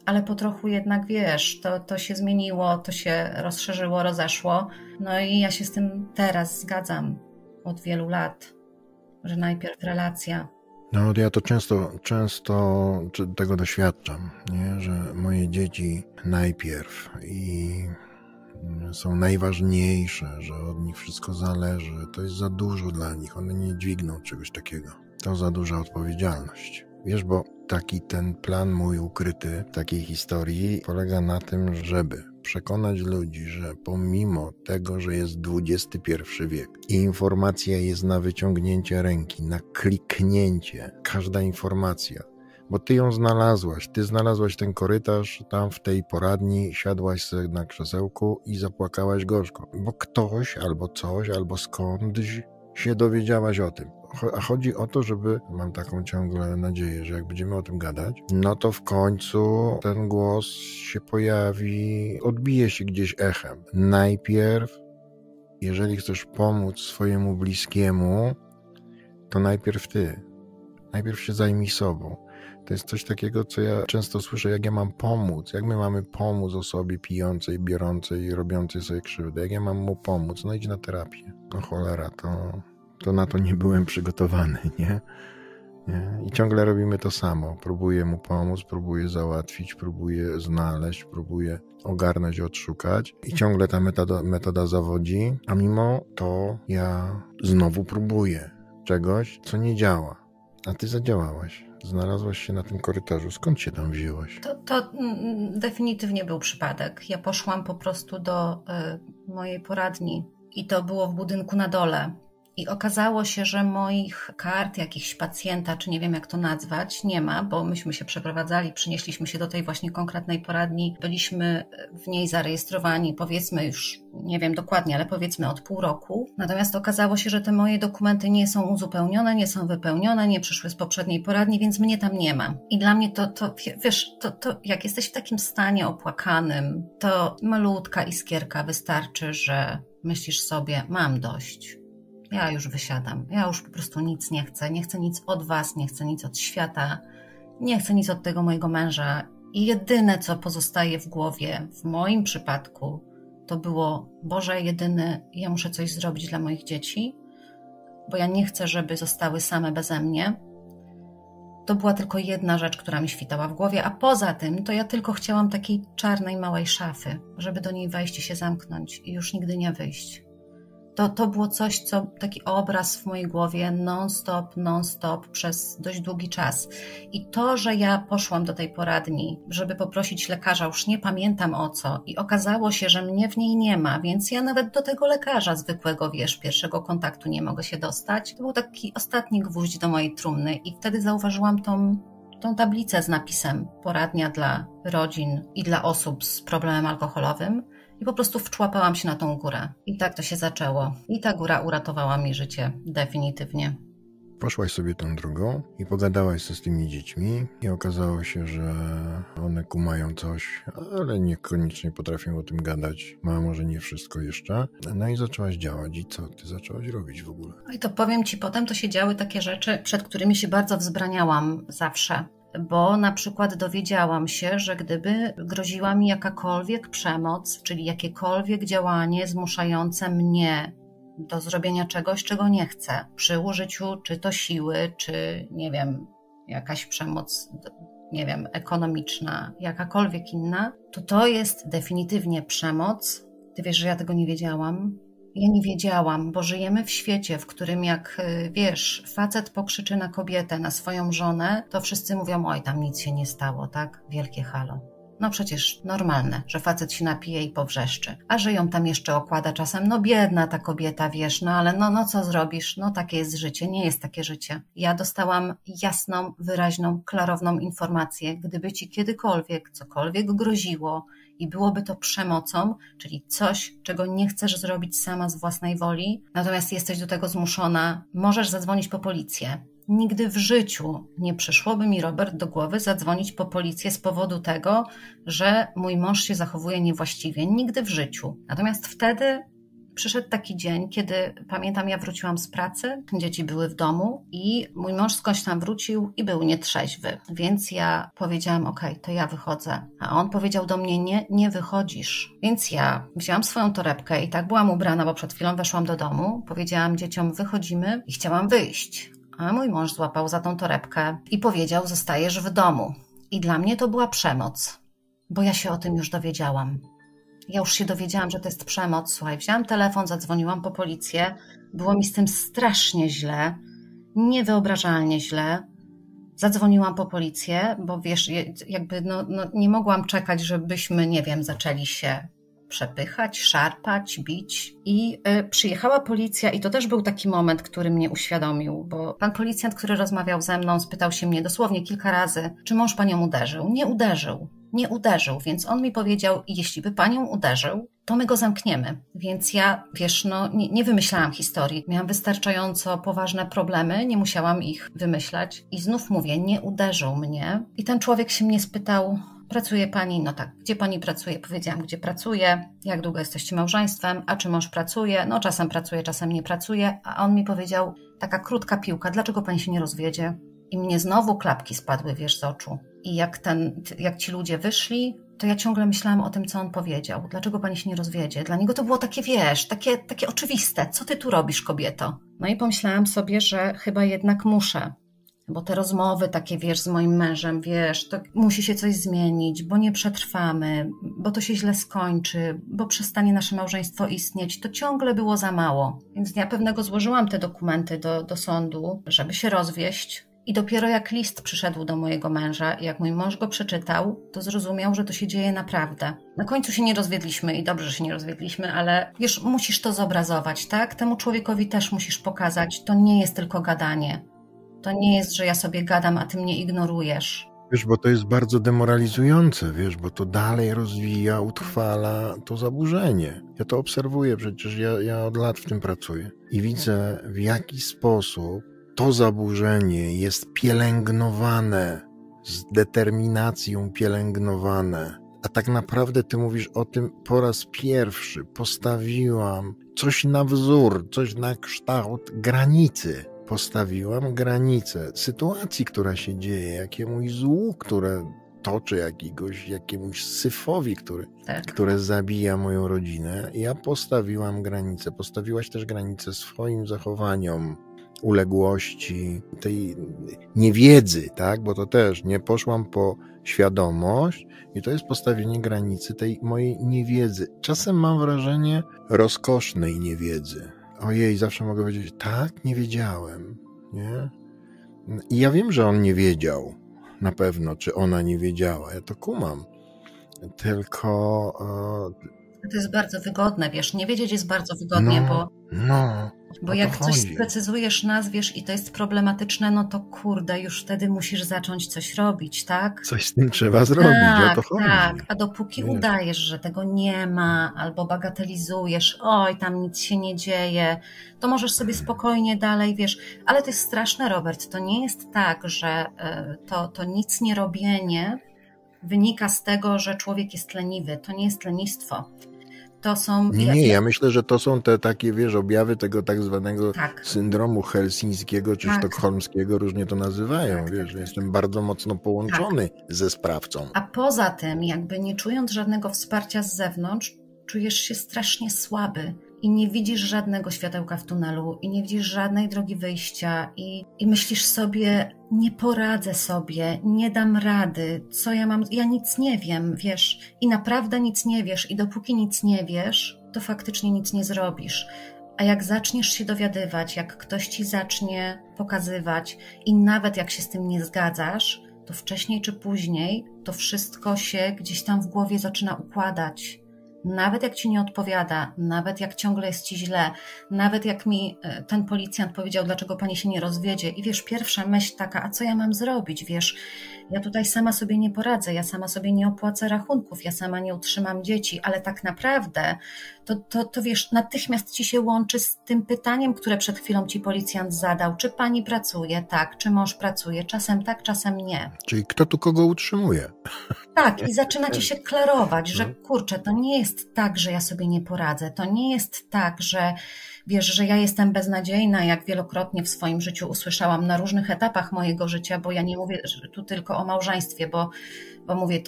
ale po trochu jednak, wiesz, to się zmieniło, to się rozszerzyło, rozeszło. No i ja się z tym teraz zgadzam od wielu lat, że najpierw relacja. No ja to często tego doświadczam, nie? Że moje dzieci najpierw i są najważniejsze, że od nich wszystko zależy. To jest za dużo dla nich, one nie dźwigną czegoś takiego. To za duża odpowiedzialność. Wiesz, bo taki ten plan mój ukryty w takiej historii polega na tym, żeby przekonać ludzi, że pomimo tego, że jest XXI wiek i informacja jest na wyciągnięcie ręki, na kliknięcie, każda informacja, bo ty ją znalazłaś, ty znalazłaś ten korytarz tam w tej poradni, siadłaś sobie na krzesełku i zapłakałaś gorzko, bo ktoś albo coś, albo skądś się dowiedziałaś o tym. A chodzi o to, żeby, mam taką ciągle nadzieję, że jak będziemy o tym gadać, no to w końcu ten głos się pojawi, odbije się gdzieś echem. Najpierw, jeżeli chcesz pomóc swojemu bliskiemu, to najpierw ty. Najpierw się zajmij sobą. To jest coś takiego, co ja często słyszę, jak ja mam pomóc, jak my mamy pomóc osobie pijącej, biorącej, robiącej sobie krzywdę, jak ja mam mu pomóc, no idź na terapię. No cholera, to na to nie byłem przygotowany, nie? I ciągle robimy to samo. Próbuję mu pomóc, próbuję załatwić, próbuję znaleźć, próbuję ogarnąć, odszukać. I ciągle ta metoda zawodzi, a mimo to ja znowu próbuję czegoś, co nie działa. A ty zadziałałaś. Znalazłaś się na tym korytarzu. Skąd się tam wzięłaś? To definitywnie był przypadek. Ja poszłam po prostu do mojej poradni i to było w budynku na dole. I okazało się, że moich kart, jakichś pacjenta, czy nie wiem jak to nazwać, nie ma, bo myśmy się przeprowadzali, przynieśliśmy się do tej właśnie konkretnej poradni, byliśmy w niej zarejestrowani, powiedzmy już, nie wiem dokładnie, ale powiedzmy od pół roku. Natomiast okazało się, że te moje dokumenty nie są uzupełnione, nie są wypełnione, nie przyszły z poprzedniej poradni, więc mnie tam nie ma. I dla mnie to, wiesz, jak jesteś w takim stanie opłakanym, to malutka iskierka wystarczy, że myślisz sobie, mam dość. Ja już wysiadam, ja już po prostu nic nie chcę, nie chcę nic od was, nie chcę nic od świata, nie chcę nic od tego mojego męża i jedyne co pozostaje w głowie, w moim przypadku, to było, Boże jedyny, ja muszę coś zrobić dla moich dzieci, bo ja nie chcę, żeby zostały same beze mnie. To była tylko jedna rzecz, która mi świtała w głowie, a poza tym to ja tylko chciałam takiej czarnej małej szafy, żeby do niej wejść i się zamknąć i już nigdy nie wyjść. To było coś, co taki obraz w mojej głowie non-stop przez dość długi czas. I to, że ja poszłam do tej poradni, żeby poprosić lekarza, już nie pamiętam o co, i okazało się, że mnie w niej nie ma, więc ja nawet do tego lekarza zwykłego, wiesz, pierwszego kontaktu nie mogę się dostać. To był taki ostatni gwóźdź do mojej trumny i wtedy zauważyłam tą tablicę z napisem poradnia dla rodzin i dla osób z problemem alkoholowym. I po prostu wczłapałam się na tą górę. I tak to się zaczęło. I ta góra uratowała mi życie. Definitywnie. Poszłaś sobie tą drogą i pogadałaś się z tymi dziećmi i okazało się, że one kumają coś, ale niekoniecznie potrafią o tym gadać. Może nie wszystko jeszcze. No i zaczęłaś działać. I co ty zaczęłaś robić w ogóle? I to powiem ci, potem to się działy takie rzeczy, przed którymi się bardzo wzbraniałam zawsze. Bo na przykład dowiedziałam się, że gdyby groziła mi jakakolwiek przemoc, czyli jakiekolwiek działanie zmuszające mnie do zrobienia czegoś, czego nie chcę, przy użyciu czy to siły, czy nie wiem, jakaś przemoc, nie wiem, ekonomiczna, jakakolwiek inna, to jest definitywnie przemoc. Ty wiesz, że ja tego nie wiedziałam. Ja nie wiedziałam, bo żyjemy w świecie, w którym jak, wiesz, facet pokrzyczy na kobietę, na swoją żonę, to wszyscy mówią, oj, tam nic się nie stało, tak? Wielkie halo. No przecież normalne, że facet się napije i powrzeszczy. A że ją tam jeszcze okłada czasem, no biedna ta kobieta, wiesz, no ale no co zrobisz, no takie jest życie, nie jest takie życie. Ja dostałam jasną, wyraźną, klarowną informację, gdyby ci kiedykolwiek, cokolwiek groziło i byłoby to przemocą, czyli coś, czego nie chcesz zrobić sama z własnej woli, natomiast jesteś do tego zmuszona, możesz zadzwonić po policję. Nigdy w życiu nie przyszłoby mi, Robert, do głowy zadzwonić po policję z powodu tego, że mój mąż się zachowuje niewłaściwie. Nigdy w życiu. Natomiast wtedy przyszedł taki dzień, kiedy, pamiętam, ja wróciłam z pracy, dzieci były w domu i mój mąż skądś tam wrócił i był nietrzeźwy. Więc ja powiedziałam, okej, to ja wychodzę. A on powiedział do mnie, nie wychodzisz. Więc ja wzięłam swoją torebkę i tak byłam ubrana, bo przed chwilą weszłam do domu. Powiedziałam dzieciom, wychodzimy i chciałam wyjść. A mój mąż złapał za tą torebkę i powiedział, zostajesz w domu. I dla mnie to była przemoc, bo ja się o tym już dowiedziałam. Ja już się dowiedziałam, że to jest przemoc. Słuchaj, wzięłam telefon, zadzwoniłam po policję. Było mi z tym strasznie źle, niewyobrażalnie źle. Zadzwoniłam po policję, bo wiesz, jakby nie mogłam czekać, żebyśmy, nie wiem, zaczęli się przepychać, szarpać, bić. I przyjechała policja i to też był taki moment, który mnie uświadomił, bo pan policjant, który rozmawiał ze mną, spytał się mnie dosłownie kilka razy, czy mąż panią uderzył. Nie uderzył, więc on mi powiedział, jeśli by panią uderzył, to my go zamkniemy. Więc ja, wiesz, nie wymyślałam historii. Miałam wystarczająco poważne problemy, nie musiałam ich wymyślać. I znów mówię, nie uderzył mnie. I ten człowiek się mnie spytał, pracuje pani? No tak, gdzie pani pracuje? Powiedziałam, gdzie pracuje, jak długo jesteście małżeństwem, a czy mąż pracuje? No czasem pracuje, czasem nie pracuje. A on mi powiedział, taka krótka piłka, dlaczego pani się nie rozwiedzie? I mnie znowu klapki spadły, wiesz, z oczu. I jak ci ludzie wyszli, to ja ciągle myślałam o tym, co on powiedział. Dlaczego pani się nie rozwiedzie? Dla niego to było takie, wiesz, takie oczywiste. Co ty tu robisz, kobieto? No i pomyślałam sobie, że chyba jednak muszę. Bo te rozmowy takie, wiesz, z moim mężem, wiesz, to musi się coś zmienić, bo nie przetrwamy, bo to się źle skończy, bo przestanie nasze małżeństwo istnieć, to ciągle było za mało. Więc dnia pewnego złożyłam te dokumenty do sądu, żeby się rozwieść. I dopiero jak list przyszedł do mojego męża i jak mój mąż go przeczytał, to zrozumiał, że to się dzieje naprawdę. Na końcu się nie rozwiedliśmy i dobrze, że się nie rozwiedliśmy, ale wiesz, musisz to zobrazować, tak? Temu człowiekowi też musisz pokazać, to nie jest tylko gadanie. To nie jest, że ja sobie gadam, a ty mnie ignorujesz. Wiesz, bo to jest bardzo demoralizujące, wiesz, bo to dalej rozwija, utrwala to zaburzenie. Ja to obserwuję, przecież ja od lat w tym pracuję i widzę, w jaki sposób to zaburzenie jest pielęgnowane, z determinacją pielęgnowane. A tak naprawdę ty mówisz o tym po raz pierwszy. Postawiłam coś na wzór, coś na kształt granicy. Postawiłam granicę sytuacji, która się dzieje, jakiemuś złu, które toczy jakiemuś syfowi, które zabija moją rodzinę. Ja postawiłam granicę. Postawiłaś też granicę swoim zachowaniom, uległości, tej niewiedzy, tak? Bo to też nie poszłam po świadomość i to jest postawienie granicy tej mojej niewiedzy. Czasem mam wrażenie rozkosznej niewiedzy. Ojej, zawsze mogę powiedzieć, tak, nie wiedziałem, nie? I ja wiem, że on nie wiedział, na pewno, czy ona nie wiedziała, ja to kumam, tylko... To jest bardzo wygodne, wiesz, nie wiedzieć jest bardzo wygodnie, bo jak coś sprecyzujesz, nazwiesz i to jest problematyczne, no to kurde, już wtedy musisz zacząć coś robić, tak? Coś z tym trzeba zrobić, tak, o to chodzi. Tak, a dopóki udajesz, że tego nie ma albo bagatelizujesz, oj, tam nic się nie dzieje, to możesz sobie spokojnie dalej, wiesz, ale to jest straszne, Robert, to nie jest tak, że to nic nie robienie wynika z tego, że człowiek jest leniwy, to nie jest lenistwo. To są... Nie, ja myślę, że to są te takie, wiesz, objawy tego tak zwanego syndromu helsińskiego czy sztokholmskiego, różnie to nazywają, wiesz, jestem bardzo mocno połączony ze sprawcą. A poza tym, jakby nie czując żadnego wsparcia z zewnątrz, czujesz się strasznie słaby i nie widzisz żadnego światełka w tunelu i nie widzisz żadnej drogi wyjścia i myślisz sobie, nie poradzę sobie, nie dam rady, co ja mam, ja nic nie wiem, wiesz, i naprawdę nic nie wiesz i dopóki nic nie wiesz, to faktycznie nic nie zrobisz. A jak zaczniesz się dowiadywać, jak ktoś ci zacznie pokazywać i nawet jak się z tym nie zgadzasz, to wcześniej czy później to wszystko się gdzieś tam w głowie zaczyna układać. Nawet jak ci nie odpowiada, nawet jak ciągle jest ci źle, nawet jak mi ten policjant powiedział, dlaczego pani się nie rozwiedzie. I wiesz, pierwsza myśl taka, a co ja mam zrobić, wiesz, ja tutaj sama sobie nie poradzę, ja sama sobie nie opłacę rachunków, ja sama nie utrzymam dzieci, ale tak naprawdę to wiesz, natychmiast ci się łączy z tym pytaniem, które przed chwilą ci policjant zadał, czy pani pracuje, tak, czy mąż pracuje, czasem tak, czasem nie. Czyli kto tu kogo utrzymuje. Tak, i zaczyna ci się klarować, że kurczę, to nie jest tak, że ja sobie nie poradzę. To nie jest tak, że wiesz, że ja jestem beznadziejna, jak wielokrotnie w swoim życiu usłyszałam na różnych etapach mojego życia, bo ja nie mówię tu tylko o małżeństwie, bo mówię,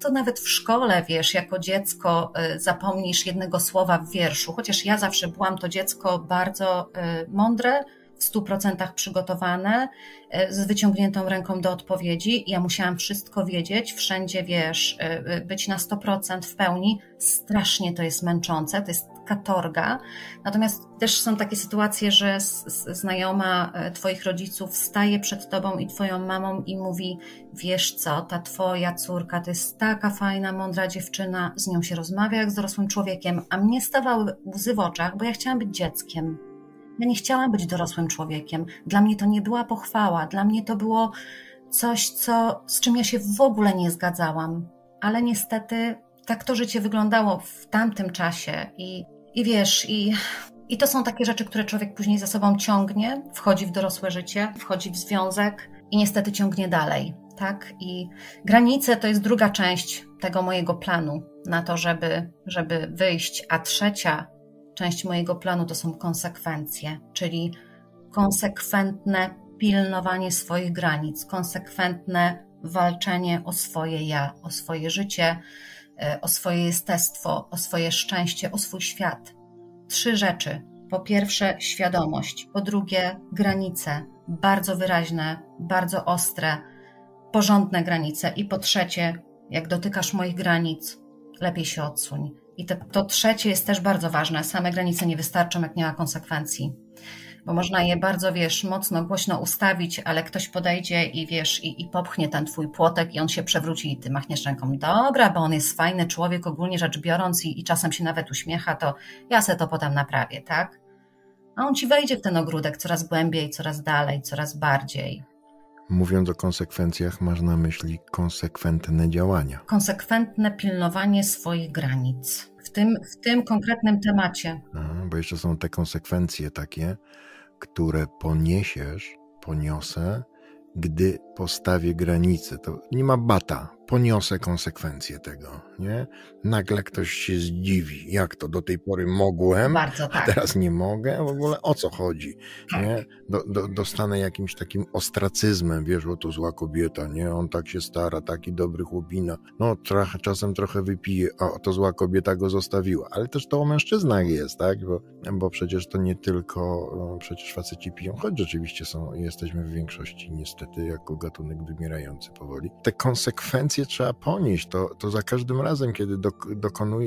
to nawet w szkole, wiesz, jako dziecko zapomnisz jednego słowa w wierszu, chociaż ja zawsze byłam to dziecko bardzo mądre, w 100% przygotowane, z wyciągniętą ręką do odpowiedzi. Ja musiałam wszystko wiedzieć, wszędzie, wiesz, być na 100% w pełni. Strasznie to jest męczące, to jest katorga. Natomiast też są takie sytuacje, że znajoma twoich rodziców staje przed tobą i twoją mamą i mówi, wiesz co, ta twoja córka to jest taka fajna, mądra dziewczyna, z nią się rozmawia jak z dorosłym człowiekiem, a mnie stawały łzy w oczach, bo ja chciałam być dzieckiem. Ja nie chciałam być dorosłym człowiekiem. Dla mnie to nie była pochwała. Dla mnie to było coś, z czym ja się w ogóle nie zgadzałam. Ale niestety tak to życie wyglądało w tamtym czasie. I wiesz, i to są takie rzeczy, które człowiek później za sobą ciągnie, wchodzi w dorosłe życie, wchodzi w związek i niestety ciągnie dalej. Tak? I granice to jest druga część tego mojego planu na to, żeby wyjść, a trzecia część mojego planu to są konsekwencje, czyli konsekwentne pilnowanie swoich granic, konsekwentne walczenie o swoje ja, o swoje życie, o swoje jestestwo, o swoje szczęście, o swój świat. 3 rzeczy. Po pierwsze świadomość, po drugie granice, bardzo wyraźne, bardzo ostre, porządne granice i po trzecie, jak dotykasz moich granic, lepiej się odsuń. I to trzecie jest też bardzo ważne. Same granice nie wystarczą, jak nie ma konsekwencji. Bo można je bardzo, wiesz, mocno, głośno ustawić, ale ktoś podejdzie i wiesz, i popchnie ten twój płotek i on się przewróci i ty machniesz ręką. Dobra, bo on jest fajny człowiek, ogólnie rzecz biorąc i czasem się nawet uśmiecha, to ja se to potem naprawię, tak? A on ci wejdzie w ten ogródek coraz głębiej, coraz dalej, coraz bardziej. Mówiąc o konsekwencjach, masz na myśli konsekwentne działania. Konsekwentne pilnowanie swoich granic. W tym konkretnym temacie. Aha, bo jeszcze są te konsekwencje takie, które poniosę, gdy postawię granice. To nie ma bata, poniosę konsekwencje tego, nie? Nagle ktoś się zdziwi, jak to do tej pory mogłem, a teraz nie mogę, w ogóle o co chodzi, nie? Dostanę jakimś takim ostracyzmem, wiesz, bo to zła kobieta, nie? On tak się stara, taki dobry chłopina, no czasem trochę wypije, a to zła kobieta go zostawiła, ale też to o mężczyznach jest, tak? Bo przecież to nie tylko, no, przecież faceci piją, choć rzeczywiście jesteśmy w większości niestety jako gatunek wymierający powoli. Te konsekwencje trzeba ponieść, to za każdym razem, kiedy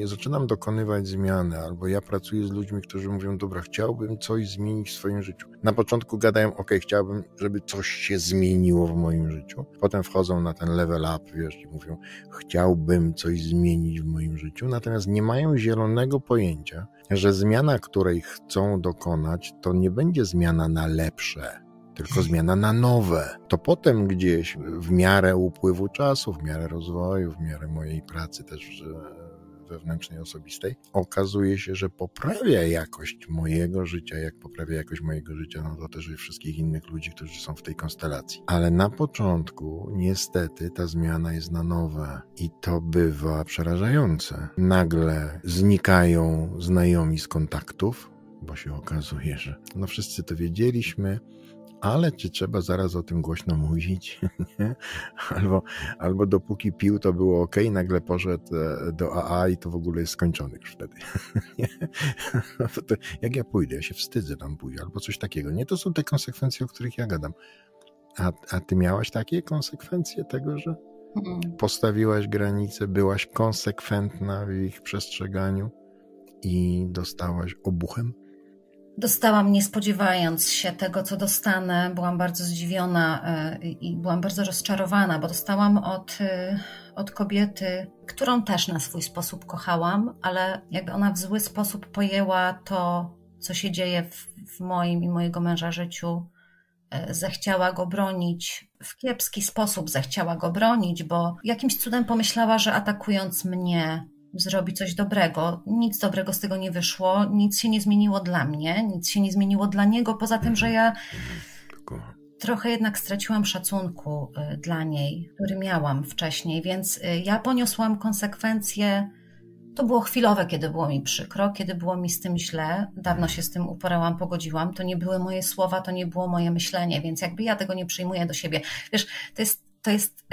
zaczynam dokonywać zmiany, albo ja pracuję z ludźmi, którzy mówią, dobra, chciałbym coś zmienić w swoim życiu. Na początku gadają, okej, chciałbym, żeby coś się zmieniło w moim życiu. Potem wchodzą na ten level up, wiesz, i mówią, chciałbym coś zmienić w moim życiu, natomiast nie mają zielonego pojęcia, że zmiana, której chcą dokonać, to nie będzie zmiana na lepsze, tylko zmiana na nowe. To potem gdzieś w miarę upływu czasu, w miarę rozwoju, w miarę mojej pracy też wewnętrznej, osobistej, okazuje się, że poprawia jakość mojego życia. Jak poprawia jakość mojego życia, no to też i wszystkich innych ludzi, którzy są w tej konstelacji. Ale na początku niestety ta zmiana jest na nowe i to bywa przerażające. Nagle znikają znajomi z kontaktów, bo się okazuje, że no wszyscy to wiedzieliśmy, ale czy trzeba zaraz o tym głośno mówić? Albo dopóki pił, to było ok, nagle poszedł do AA i to w ogóle jest skończony już wtedy. To jak ja pójdę? Ja się wstydzę tam pójść, albo coś takiego. Nie, to są te konsekwencje, o których ja gadam. A ty miałaś takie konsekwencje tego, że postawiłaś granice, byłaś konsekwentna w ich przestrzeganiu i dostałaś obuchem? Dostałam, nie spodziewając się tego, co dostanę. Byłam bardzo zdziwiona i byłam bardzo rozczarowana, bo dostałam od kobiety, którą też na swój sposób kochałam, ale jakby ona w zły sposób pojęła to, co się dzieje w moim i mojego męża życiu. Zechciała go bronić, w kiepski sposób zechciała go bronić, bo jakimś cudem pomyślała, że atakując mnie zrobi coś dobrego. Nic dobrego z tego nie wyszło, nic się nie zmieniło dla mnie, nic się nie zmieniło dla niego, poza tym, że ja trochę jednak straciłam szacunku dla niej, który miałam wcześniej, więc ja poniosłam konsekwencje. To było chwilowe, kiedy było mi przykro, kiedy było mi z tym źle, dawno się z tym uporałam, pogodziłam, to nie były moje słowa, to nie było moje myślenie, więc jakby ja tego nie przyjmuję do siebie. Wiesz, to jest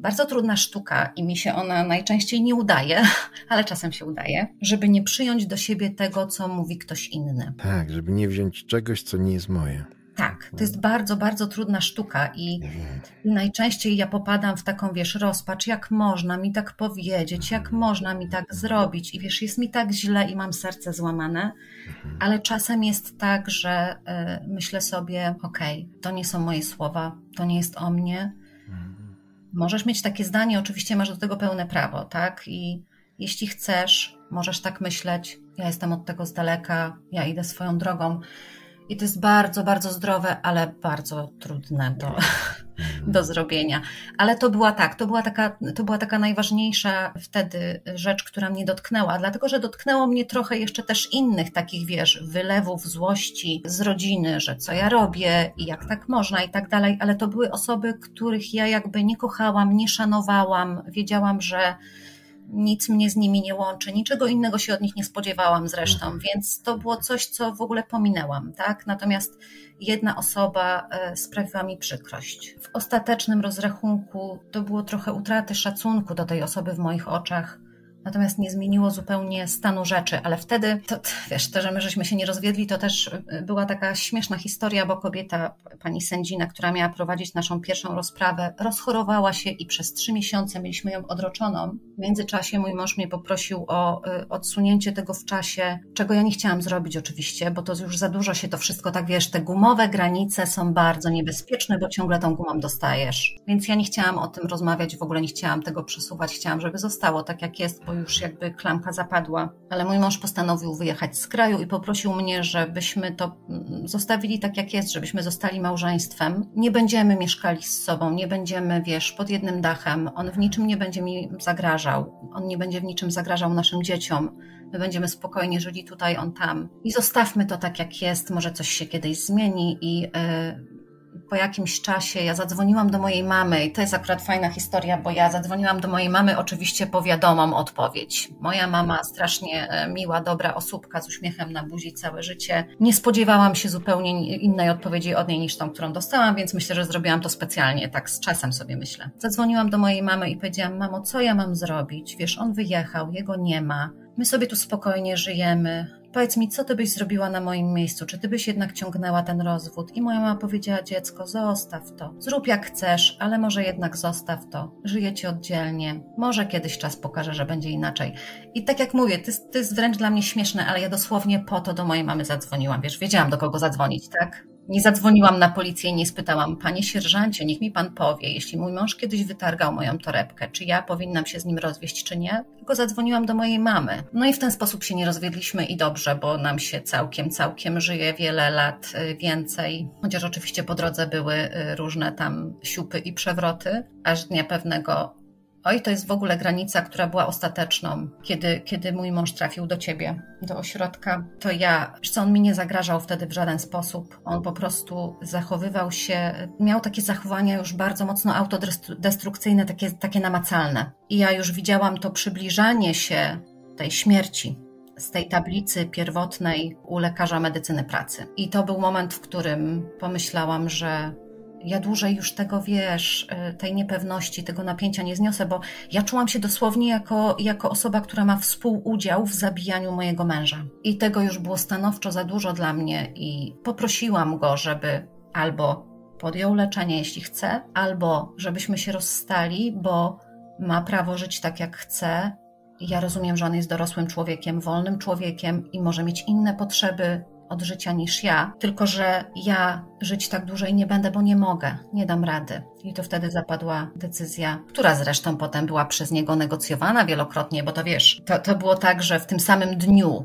bardzo trudna sztuka i mi się ona najczęściej nie udaje, ale czasem się udaje, żeby nie przyjąć do siebie tego, co mówi ktoś inny. Tak, żeby nie wziąć czegoś, co nie jest moje. Tak, to jest bardzo, bardzo trudna sztuka i najczęściej ja popadam w taką, wiesz, rozpacz, jak można mi tak powiedzieć, jak można mi tak zrobić i wiesz, jest mi tak źle i mam serce złamane, ale czasem jest tak, że myślę sobie, okej, to nie są moje słowa, to nie jest o mnie. Możesz mieć takie zdanie, oczywiście masz do tego pełne prawo, tak? I jeśli chcesz, możesz tak myśleć, ja jestem od tego z daleka, ja idę swoją drogą. I to jest bardzo, bardzo zdrowe, ale bardzo trudne do zrobienia. Ale to była taka najważniejsza wtedy rzecz, która mnie dotknęła, dlatego że dotknęło mnie trochę jeszcze też innych takich, wiesz, wylewów złości z rodziny, że co ja robię i jak tak można i tak dalej, ale to były osoby, których ja jakby nie kochałam, nie szanowałam, wiedziałam, że nic mnie z nimi nie łączy, niczego innego się od nich nie spodziewałam zresztą, więc to było coś, co w ogóle pominęłam, tak? Natomiast jedna osoba sprawiła mi przykrość. W ostatecznym rozrachunku to było trochę utraty szacunku do tej osoby w moich oczach, natomiast nie zmieniło zupełnie stanu rzeczy, ale wtedy, to, że my żeśmy się nie rozwiedli, to też była taka śmieszna historia, bo kobieta, pani sędzina, która miała prowadzić naszą pierwszą rozprawę, rozchorowała się i przez 3 miesiące mieliśmy ją odroczoną. W międzyczasie mój mąż mnie poprosił o odsunięcie tego w czasie, czego ja nie chciałam zrobić oczywiście, bo to już za dużo się to wszystko, tak wiesz, te gumowe granice są bardzo niebezpieczne, bo ciągle tą gumą dostajesz. Więc ja nie chciałam o tym rozmawiać, w ogóle nie chciałam tego przesuwać, chciałam, żeby zostało tak jak jest, bo już jakby klamka zapadła, ale mój mąż postanowił wyjechać z kraju i poprosił mnie, żebyśmy to zostawili tak jak jest, żebyśmy zostali małżeństwem. Nie będziemy mieszkali z sobą, nie będziemy, wiesz, pod jednym dachem, on w niczym nie będzie mi zagrażał, on nie będzie w niczym zagrażał naszym dzieciom, my będziemy spokojnie żyli tutaj, on tam. I zostawmy to tak jak jest, może coś się kiedyś zmieni i... Po jakimś czasie ja zadzwoniłam do mojej mamy i to jest akurat fajna historia, bo ja zadzwoniłam do mojej mamy oczywiście po wiadomą odpowiedź. Moja mama, strasznie miła, dobra osóbka z uśmiechem na buzi całe życie. Nie spodziewałam się zupełnie innej odpowiedzi od niej niż tą, którą dostałam, więc myślę, że zrobiłam to specjalnie, tak z czasem sobie myślę. Zadzwoniłam do mojej mamy i powiedziałam, mamo, co ja mam zrobić? Wiesz, on wyjechał, jego nie ma, my sobie tu spokojnie żyjemy. Powiedz mi, co ty byś zrobiła na moim miejscu? Czy ty byś jednak ciągnęła ten rozwód? I moja mama powiedziała, dziecko, zostaw to. Zrób jak chcesz, ale może jednak zostaw to. Żyjecie oddzielnie. Może kiedyś czas pokaże, że będzie inaczej. I tak jak mówię, to jest wręcz dla mnie śmieszne, ale ja dosłownie po to do mojej mamy zadzwoniłam. Wiesz, wiedziałam, do kogo zadzwonić, tak? Nie zadzwoniłam na policję i nie spytałam, panie sierżancie, niech mi pan powie, jeśli mój mąż kiedyś wytargał moją torebkę, czy ja powinnam się z nim rozwieść, czy nie? Tylko zadzwoniłam do mojej mamy. No i w ten sposób się nie rozwiedliśmy i dobrze, bo nam się całkiem żyje wiele lat więcej. Chociaż oczywiście po drodze były różne tam siupy i przewroty, aż dnia pewnego... Oj, to jest w ogóle granica, która była ostateczną, kiedy mój mąż trafił do ciebie, do ośrodka. To ja, wiesz co, on mi nie zagrażał wtedy w żaden sposób. On po prostu zachowywał się, miał takie zachowania już bardzo mocno autodestrukcyjne, takie namacalne. I ja już widziałam to przybliżanie się tej śmierci z tej tablicy pierwotnej u lekarza medycyny pracy. I to był moment, w którym pomyślałam, że... Ja dłużej już tego, wiesz, tej niepewności, tego napięcia nie zniosę, bo ja czułam się dosłownie jako osoba, która ma współudział w zabijaniu mojego męża. I tego już było stanowczo za dużo dla mnie i poprosiłam go, żeby albo podjął leczenie, jeśli chce, albo żebyśmy się rozstali, bo ma prawo żyć tak, jak chce. Ja rozumiem, że on jest dorosłym człowiekiem, wolnym człowiekiem i może mieć inne potrzeby, od życia niż ja, tylko że ja żyć tak dłużej nie będę, bo nie mogę, nie dam rady. I to wtedy zapadła decyzja, która zresztą potem była przez niego negocjowana wielokrotnie, bo to wiesz, to było tak, że w tym samym dniu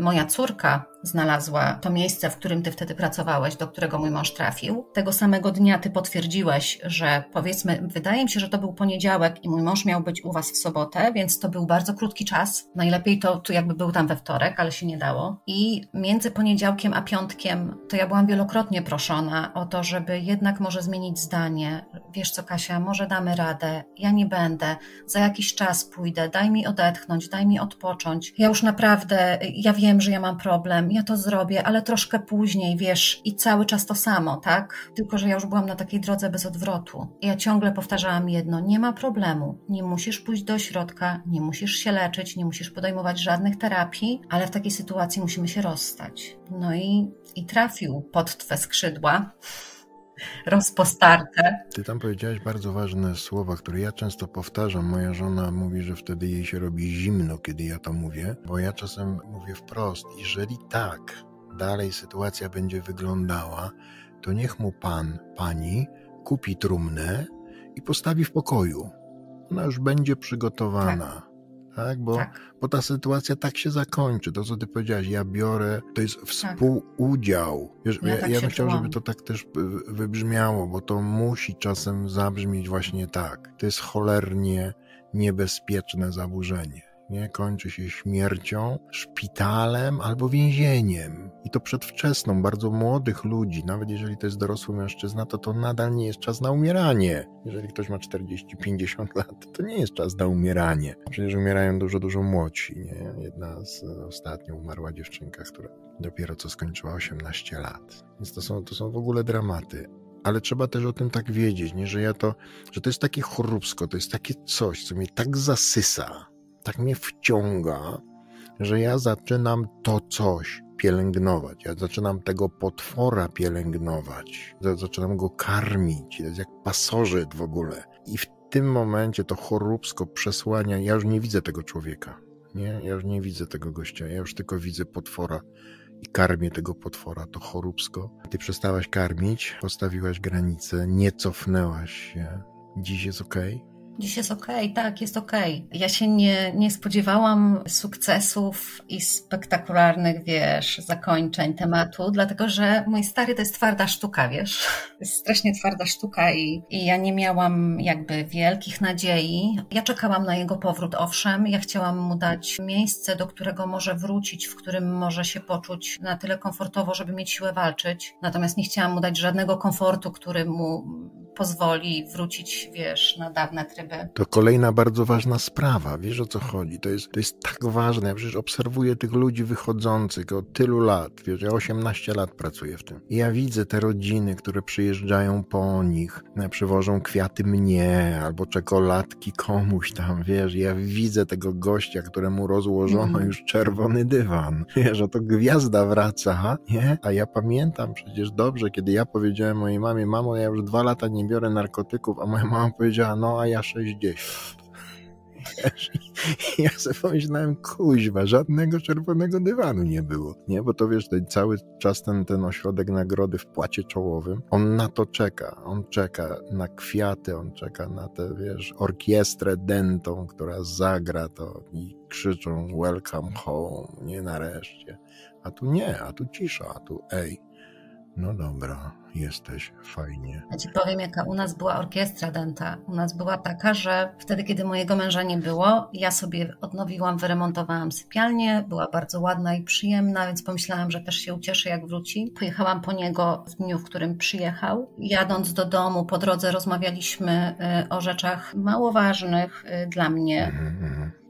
moja córka znalazła to miejsce, w którym ty wtedy pracowałeś, do którego mój mąż trafił. Tego samego dnia ty potwierdziłeś, że powiedzmy, wydaje mi się, że to był poniedziałek i mój mąż miał być u was w sobotę, więc to był bardzo krótki czas. Najlepiej to jakby był tam we wtorek, ale się nie dało. I między poniedziałkiem a piątkiem to ja byłam wielokrotnie proszona o to, żeby jednak może zmienić zdanie. Wiesz co, Kasia, może damy radę, ja nie będę, za jakiś czas pójdę, daj mi odetchnąć, daj mi odpocząć. Ja już naprawdę, ja wiem, że ja mam problem, ja to zrobię, ale troszkę później, wiesz, i cały czas to samo, tak? Tylko że ja już byłam na takiej drodze bez odwrotu. Ja ciągle powtarzałam jedno, nie ma problemu, nie musisz pójść do ośrodka, nie musisz się leczyć, nie musisz podejmować żadnych terapii, ale w takiej sytuacji musimy się rozstać. No i trafił pod twe skrzydła, rozpostarte. Ty tam powiedziałaś bardzo ważne słowa, które ja często powtarzam. Moja żona mówi, że wtedy jej się robi zimno, kiedy ja to mówię, bo ja czasem mówię wprost, jeżeli tak dalej sytuacja będzie wyglądała, to niech mu pan, pani kupi trumnę i postawi w pokoju. Ona już będzie przygotowana. Tak. Tak, bo ta sytuacja tak się zakończy. To, co ty powiedziałaś, ja biorę, to jest współudział. Wiesz, ja bym chciał, żeby to tak też wybrzmiało, bo to musi czasem zabrzmieć właśnie tak. To jest cholernie niebezpieczne zaburzenie. Nie? Kończy się śmiercią, szpitalem albo więzieniem. I to przedwczesną, bardzo młodych ludzi, nawet jeżeli to jest dorosły mężczyzna, to nadal nie jest czas na umieranie. Jeżeli ktoś ma 40-50 lat, to nie jest czas na umieranie. Przecież umierają dużo, dużo młodsi. Nie? Jedna z ostatnio umarła dziewczynka, która dopiero co skończyła 18 lat. Więc to są w ogóle dramaty. Ale trzeba też o tym tak wiedzieć, nie? Że to jest takie choróbsko, to jest takie coś, co mnie tak zasysa, tak mnie wciąga, że ja zaczynam to coś pielęgnować. Ja zaczynam tego potwora pielęgnować. Zaczynam go karmić. To jest jak pasożyt w ogóle. I w tym momencie to choróbsko przesłania. Ja już nie widzę tego człowieka. Nie? Ja już nie widzę tego gościa. Ja już tylko widzę potwora i karmię tego potwora. To choróbsko. Ty przestałaś karmić, postawiłaś granicę, nie cofnęłaś się. Dziś jest okej. Dziś jest okej, tak, jest okej. Ja się nie spodziewałam sukcesów i spektakularnych, wiesz, zakończeń tematu, dlatego że mój stary to jest twarda sztuka, wiesz. To jest strasznie twarda sztuka i ja nie miałam jakby wielkich nadziei. Ja czekałam na jego powrót, owszem. Ja chciałam mu dać miejsce, do którego może wrócić, w którym może się poczuć na tyle komfortowo, żeby mieć siłę walczyć. Natomiast nie chciałam mu dać żadnego komfortu, który mu pozwoli wrócić, wiesz, na dawne tryby. To kolejna bardzo ważna sprawa, wiesz o co chodzi, to jest tak ważne, ja przecież obserwuję tych ludzi wychodzących od tylu lat, wiesz, ja 18 lat pracuję w tym i ja widzę te rodziny, które przyjeżdżają po nich, przywożą kwiaty mnie, albo czekoladki komuś tam, wiesz, ja widzę tego gościa, któremu rozłożono już czerwony dywan, wiesz, oto gwiazda wraca, nie? A ja pamiętam przecież dobrze, kiedy ja powiedziałem mojej mamie, mamo, ja już 2 lata nie biorę narkotyków, a moja mama powiedziała, no a ja 60. Ja sobie pomyślałem, kuźwa, żadnego czerwonego dywanu nie było, nie? Bo to wiesz, cały czas ten ośrodek nagrody w płacie czołowym, on na to czeka, on czeka na kwiaty, on czeka na tę, wiesz, orkiestrę dętą, która zagra to i krzyczą welcome home, nie, nareszcie. A tu nie, a tu cisza, a tu ej, no dobra, jesteś, fajnie. Ja ci powiem, jaka u nas była orkiestra dęta. U nas była taka, że wtedy, kiedy mojego męża nie było, ja sobie odnowiłam, wyremontowałam sypialnię, była bardzo ładna i przyjemna, więc pomyślałam, że też się ucieszę, jak wróci. Pojechałam po niego w dniu, w którym przyjechał. Jadąc do domu, po drodze rozmawialiśmy o rzeczach mało ważnych dla mnie.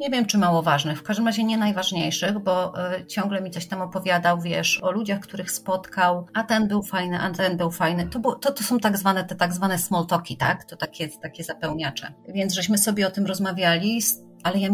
Nie wiem, czy mało ważnych, w każdym razie nie najważniejszych, bo ciągle mi coś tam opowiadał, wiesz, o ludziach, których spotkał, a ten był fajny, a ten był fajne. To są tak zwane small talki, tak? To takie zapełniacze. Więc żeśmy sobie o tym rozmawiali. ale ja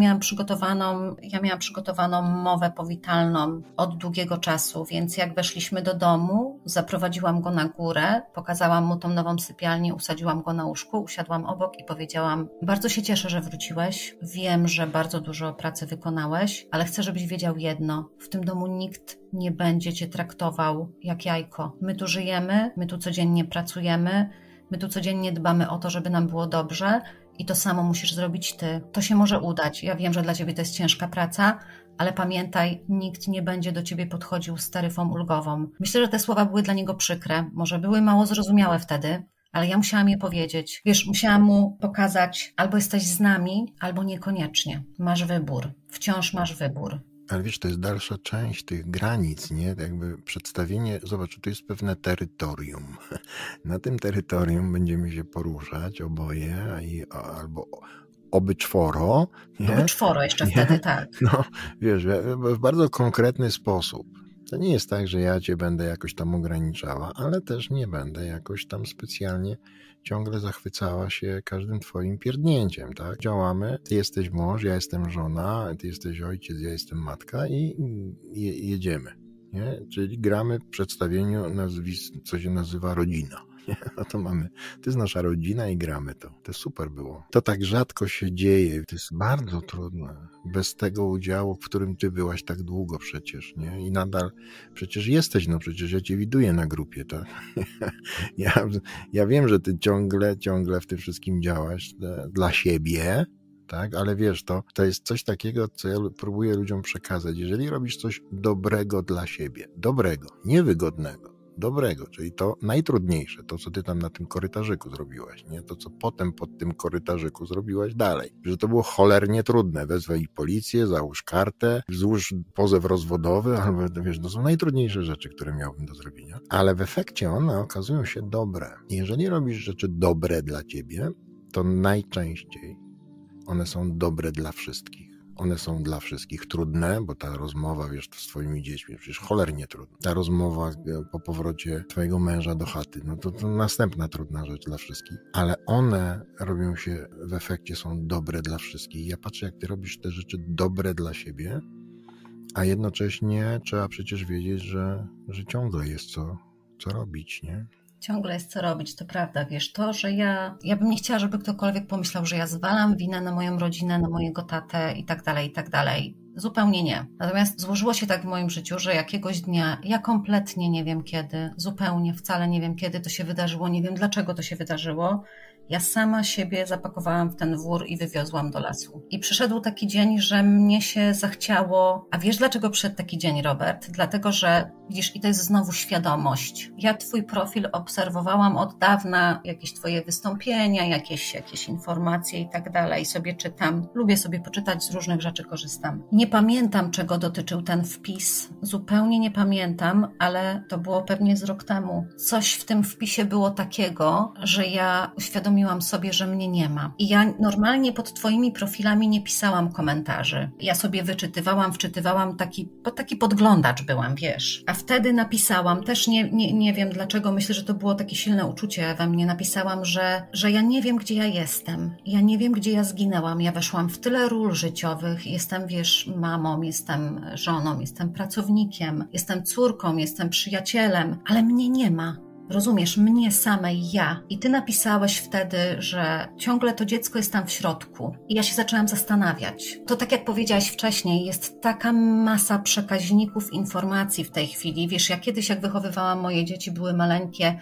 miałam przygotowaną mowę powitalną od długiego czasu, więc jak weszliśmy do domu, zaprowadziłam go na górę, pokazałam mu tą nową sypialnię, usadziłam go na łóżku, usiadłam obok i powiedziałam: bardzo się cieszę, że wróciłeś, wiem, że bardzo dużo pracy wykonałeś, ale chcę, żebyś wiedział jedno, w tym domu nikt nie będzie cię traktował jak jajko. My tu żyjemy, my tu codziennie pracujemy, my tu codziennie dbamy o to, żeby nam było dobrze i to samo musisz zrobić ty. To się może udać. Ja wiem, że dla ciebie to jest ciężka praca, ale pamiętaj, nikt nie będzie do ciebie podchodził z taryfą ulgową. Myślę, że te słowa były dla niego przykre, może były mało zrozumiałe wtedy, ale ja musiałam je powiedzieć. Wiesz, musiałam mu pokazać, albo jesteś z nami, albo niekoniecznie. Masz wybór, wciąż masz wybór. Ale wiesz, to jest dalsza część tych granic, nie? Jakby przedstawienie, zobacz, to jest pewne terytorium. Na tym terytorium będziemy się poruszać oboje albo oby czworo. Nie? Oby czworo jeszcze nie? Wtedy, tak. No, wiesz, w bardzo konkretny sposób. To nie jest tak, że ja cię będę jakoś tam ograniczała, ale też nie będę jakoś tam specjalnie ciągle zachwycała się każdym twoim pierdnięciem, tak? Działamy, ty jesteś mąż, ja jestem żona, ty jesteś ojciec, ja jestem matka i jedziemy, nie? Czyli gramy w przedstawieniu co się nazywa rodzina. No to mamy, to jest nasza rodzina i gramy to. To super było. To tak rzadko się dzieje, to jest bardzo trudne. Bez tego udziału, w którym ty byłaś tak długo przecież, nie? I nadal przecież jesteś, no przecież ja cię widuję na grupie, tak? Ja wiem, że ty ciągle w tym wszystkim działasz dla siebie, tak? Ale wiesz, to jest coś takiego, co ja próbuję ludziom przekazać. Jeżeli robisz coś dobrego dla siebie, dobrego, niewygodnego, dobrego, czyli to najtrudniejsze, to co ty tam na tym korytarzyku zrobiłaś, nie? To co potem pod tym korytarzyku zrobiłaś dalej, że to było cholernie trudne, wezwij policję, załóż kartę, złóż pozew rozwodowy, albo wiesz, to są najtrudniejsze rzeczy, które miałbym do zrobienia, ale w efekcie one okazują się dobre. Jeżeli robisz rzeczy dobre dla ciebie, to najczęściej one są dobre dla wszystkich. One są dla wszystkich trudne, bo ta rozmowa, wiesz, z twoimi dziećmi, przecież cholernie trudna. Ta rozmowa po powrocie twojego męża do chaty, no to następna trudna rzecz dla wszystkich. Ale one robią się, w efekcie są dobre dla wszystkich. Ja patrzę, jak ty robisz te rzeczy dobre dla siebie, a jednocześnie trzeba przecież wiedzieć, że ciągle jest co robić, nie? Ciągle jest co robić, to prawda, wiesz, to, że ja bym nie chciała, żeby ktokolwiek pomyślał, że ja zwalam winę na moją rodzinę, na mojego tatę i tak dalej, zupełnie nie. Natomiast złożyło się tak w moim życiu, że jakiegoś dnia, ja kompletnie nie wiem kiedy, zupełnie wcale nie wiem kiedy to się wydarzyło, nie wiem dlaczego to się wydarzyło, ja sama siebie zapakowałam w ten wór i wywiozłam do lasu. I przyszedł taki dzień, że mnie się zachciało... A wiesz, dlaczego przyszedł taki dzień, Robert? Dlatego, że widzisz, i to jest znowu świadomość. Ja twój profil obserwowałam od dawna, jakieś twoje wystąpienia, jakieś informacje i tak dalej. Sobie czytam, lubię sobie poczytać, z różnych rzeczy korzystam. Nie pamiętam, czego dotyczył ten wpis. Zupełnie nie pamiętam, ale to było pewnie z rok temu. Coś w tym wpisie było takiego, że ja uświadomiłam sobie, że mnie nie ma. I ja normalnie pod twoimi profilami nie pisałam komentarzy. Ja sobie wczytywałam, taki podglądacz byłam, wiesz. A wtedy napisałam, też nie wiem dlaczego, myślę, że to było takie silne uczucie we mnie, napisałam, że ja nie wiem, gdzie ja jestem. Ja nie wiem, gdzie ja zginęłam. Ja weszłam w tyle ról życiowych. Jestem, wiesz, mamą, jestem żoną, jestem pracownikiem, jestem córką, jestem przyjacielem, ale mnie nie ma. Rozumiesz, mnie samej, ja. I ty napisałeś wtedy, że ciągle to dziecko jest tam w środku. I ja się zaczęłam zastanawiać. To tak jak powiedziałaś wcześniej, jest taka masa przekaźników informacji w tej chwili. Wiesz, ja kiedyś, jak wychowywałam moje dzieci, były maleńkie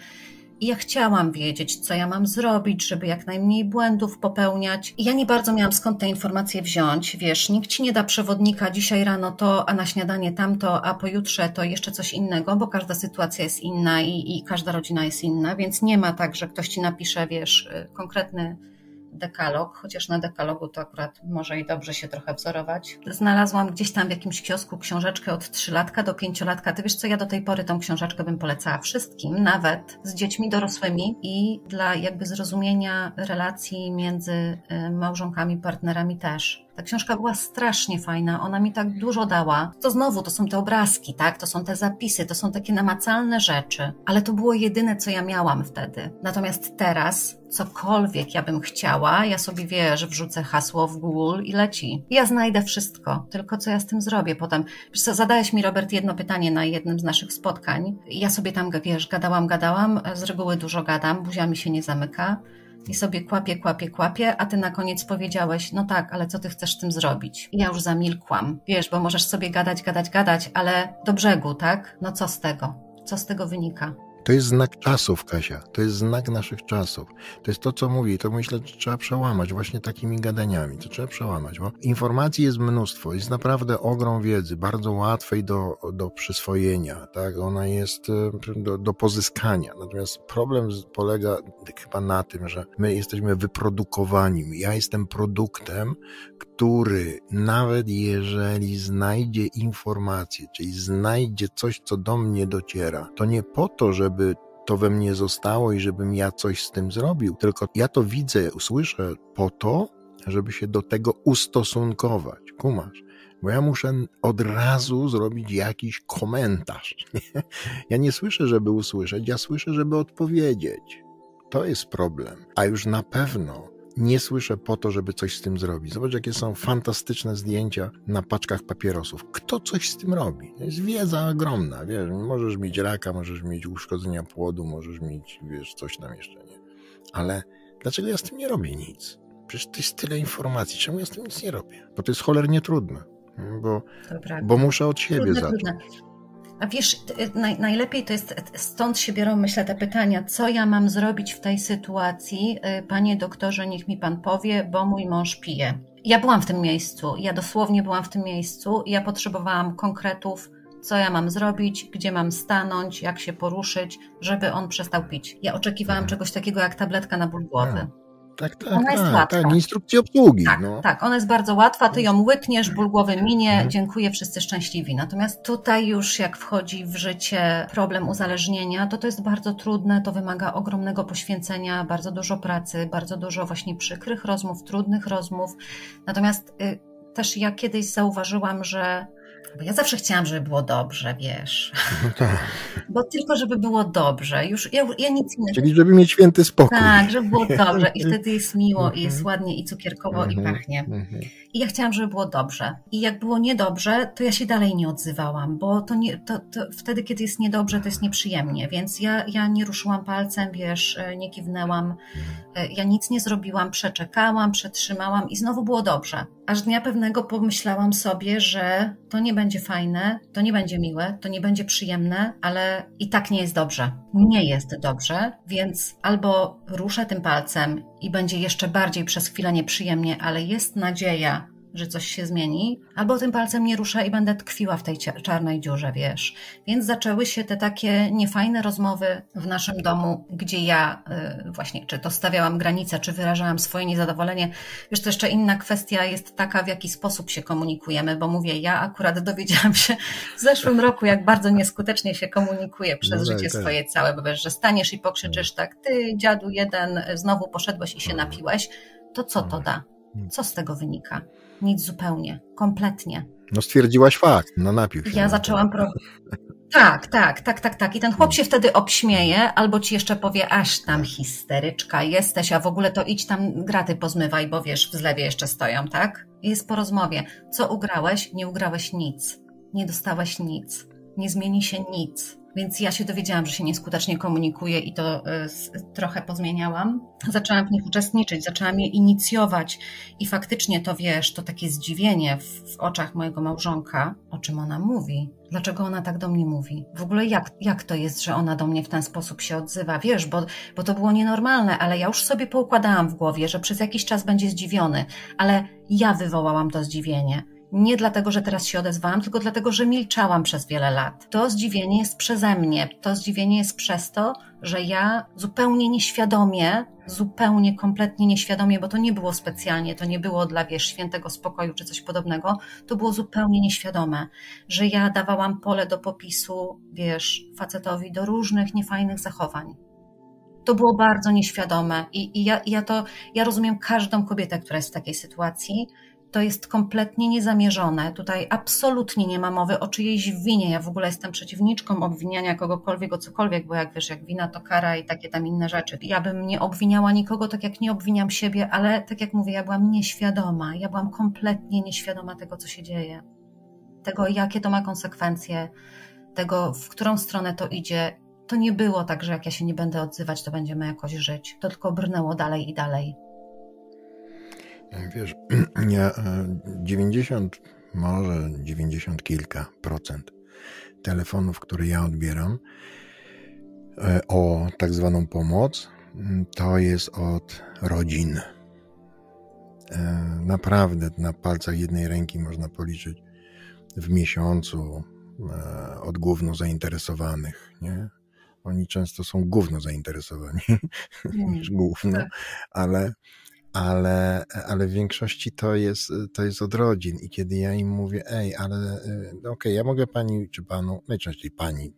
i ja chciałam wiedzieć, co ja mam zrobić, żeby jak najmniej błędów popełniać. I ja nie bardzo miałam skąd te informacje wziąć, wiesz, nikt ci nie da przewodnika, dzisiaj rano to, a na śniadanie tamto, a pojutrze to jeszcze coś innego, bo każda sytuacja jest inna i każda rodzina jest inna, więc nie ma tak, że ktoś ci napisze, wiesz, konkretny dekalog, chociaż na dekalogu to akurat może i dobrze się trochę wzorować. Znalazłam gdzieś tam w jakimś kiosku książeczkę od 3-latka do 5-latka. Ty wiesz co, ja do tej pory tą książeczkę bym polecała wszystkim, nawet z dziećmi dorosłymi i dla jakby zrozumienia relacji między małżonkami, partnerami też. Ta książka była strasznie fajna, ona mi tak dużo dała. To znowu, to są te obrazki, tak? To są te zapisy, to są takie namacalne rzeczy, ale to było jedyne, co ja miałam wtedy. Natomiast teraz cokolwiek ja bym chciała, ja sobie, wiesz, wrzucę hasło w Google i leci. Ja znajdę wszystko, tylko co ja z tym zrobię potem. Wiesz co, zadałeś mi, Robert, jedno pytanie na jednym z naszych spotkań. Ja sobie tam, wiesz, gadałam, z reguły dużo gadam, buzia mi się nie zamyka. I sobie kłapię, a ty na koniec powiedziałeś, no tak, ale co ty chcesz z tym zrobić? I ja już zamilkłam, wiesz, bo możesz sobie gadać, ale do brzegu, tak? No co z tego? Co z tego wynika? To jest znak czasów, Kasia, to jest znak naszych czasów. To jest to, co mówi, to myślę, że trzeba przełamać właśnie takimi gadaniami, to trzeba przełamać, bo informacji jest mnóstwo, jest naprawdę ogrom wiedzy, bardzo łatwej do przyswojenia, tak? Ona jest do pozyskania, natomiast problem polega chyba na tym, że my jesteśmy wyprodukowani, ja jestem produktem, który nawet jeżeli znajdzie informację, czyli znajdzie coś, co do mnie dociera, to nie po to, żeby to we mnie zostało i żebym ja coś z tym zrobił, tylko ja to widzę, usłyszę po to, żeby się do tego ustosunkować. Kumasz? Bo ja muszę od razu zrobić jakiś komentarz. Ja nie słyszę, żeby usłyszeć, ja słyszę, żeby odpowiedzieć. To jest problem. A już na pewno nie słyszę po to, żeby coś z tym zrobić. Zobacz, jakie są fantastyczne zdjęcia na paczkach papierosów. Kto coś z tym robi? To jest wiedza ogromna, wiesz, możesz mieć raka, możesz mieć uszkodzenia płodu, możesz mieć, wiesz, coś tam jeszcze, nie? Ale dlaczego ja z tym nie robię nic? Przecież to jest tyle informacji, czemu ja z tym nic nie robię? Bo to jest cholernie trudne, bo muszę od siebie zacząć. A wiesz, najlepiej to jest, stąd się biorą, myślę, te pytania, co ja mam zrobić w tej sytuacji, panie doktorze, niech mi pan powie, bo mój mąż pije. Ja byłam w tym miejscu, ja dosłownie byłam w tym miejscu, ja potrzebowałam konkretów, co ja mam zrobić, gdzie mam stanąć, jak się poruszyć, żeby on przestał pić. Ja oczekiwałam czegoś takiego jak tabletka na ból głowy. Tak, ona jest łatwa. Tak, instrukcja obsługi. Tak, ona jest bardzo łatwa, ty ją łykniesz, ból głowy minie, dziękuję, wszyscy szczęśliwi. Natomiast tutaj już jak wchodzi w życie problem uzależnienia, to jest bardzo trudne, to wymaga ogromnego poświęcenia, bardzo dużo pracy, bardzo dużo właśnie przykrych rozmów, trudnych rozmów. Natomiast też ja kiedyś zauważyłam, że bo ja zawsze chciałam, żeby było dobrze, wiesz. No tak. Bo tylko, żeby było dobrze. Już ja nic innego. Czyli żeby mieć święty spokój. Tak, żeby było dobrze. I wtedy jest miło, i jest ładnie, i cukierkowo, i pachnie. I ja chciałam, żeby było dobrze. I jak było niedobrze, to ja się dalej nie odzywałam, bo to wtedy, kiedy jest niedobrze, to jest nieprzyjemnie. Więc ja nie ruszyłam palcem, wiesz, nie kiwnęłam. Ja nic nie zrobiłam, przeczekałam, przetrzymałam i znowu było dobrze. Aż dnia pewnego pomyślałam sobie, że to nie będzie fajne, to nie będzie miłe, to nie będzie przyjemne, ale i tak nie jest dobrze. Nie jest dobrze, więc albo ruszę tym palcem i będzie jeszcze bardziej przez chwilę nieprzyjemnie, ale jest nadzieja, że coś się zmieni, albo tym palcem nie ruszę i będę tkwiła w tej czarnej dziurze, wiesz. Więc zaczęły się te takie niefajne rozmowy w naszym domu, gdzie ja właśnie, czy to stawiałam granice, czy wyrażałam swoje niezadowolenie. Wiesz, to jeszcze inna kwestia jest taka, w jaki sposób się komunikujemy, bo mówię, ja akurat dowiedziałam się w zeszłym roku, jak bardzo nieskutecznie się komunikuję przez życie swoje całe, bo wiesz, że staniesz i pokrzyczysz tak, ty dziadu jeden, znowu poszedłeś i się napiłeś, to co to da? Co z tego wynika? Nic zupełnie, kompletnie. No stwierdziłaś fakt, no napił się. Ja zaczęłam tak. I ten chłop się wtedy obśmieje, albo ci jeszcze powie, aż tam histeryczka jesteś, a w ogóle to idź tam graty pozmywaj, bo wiesz, w zlewie jeszcze stoją, tak? I jest po rozmowie. Co ugrałeś? Nie ugrałeś nic. Nie dostałeś nic. Nie zmieni się nic. Więc ja się dowiedziałam, że się nieskutecznie komunikuję i to trochę pozmieniałam. Zaczęłam w nich uczestniczyć, zaczęłam je inicjować i faktycznie to, wiesz, to takie zdziwienie w oczach mojego małżonka, o czym ona mówi, dlaczego ona tak do mnie mówi, w ogóle jak to jest, że ona do mnie w ten sposób się odzywa, wiesz, bo to było nienormalne, ale ja już sobie poukładałam w głowie, że przez jakiś czas będzie zdziwiony, ale ja wywołałam to zdziwienie. Nie dlatego, że teraz się odezwałam, tylko dlatego, że milczałam przez wiele lat. To zdziwienie jest przeze mnie, to zdziwienie jest przez to, że ja kompletnie nieświadomie, bo to nie było specjalnie, to nie było dla, wiesz, świętego spokoju czy coś podobnego, to było zupełnie nieświadome, że ja dawałam pole do popisu, wiesz, facetowi do różnych niefajnych zachowań. To było bardzo nieświadome i ja rozumiem każdą kobietę, która jest w takiej sytuacji, To jest kompletnie niezamierzone. Tutaj absolutnie nie ma mowy o czyjejś winie. Ja w ogóle jestem przeciwniczką obwiniania kogokolwiek o cokolwiek, bo jak wiesz, jak wina to kara i takie tam inne rzeczy. Ja bym nie obwiniała nikogo, tak jak nie obwiniam siebie, ale tak jak mówię, ja byłam nieświadoma. Ja byłam kompletnie nieświadoma tego, co się dzieje. Tego, jakie to ma konsekwencje, tego, w którą stronę to idzie. To nie było tak, że jak ja się nie będę odzywać, to będziemy jakoś żyć. To tylko brnęło dalej i dalej. Wiesz, ja 90, może 90 kilka procent telefonów, które ja odbieram o tak zwaną pomoc, to jest od rodzin. Naprawdę na palcach jednej ręki można policzyć w miesiącu od gówno zainteresowanych, nie? Oni często są gówno zainteresowani niż gówno, ale w większości to jest od rodzin i kiedy ja im mówię, ej, ale okej, ja mogę pani czy panu, najczęściej pani,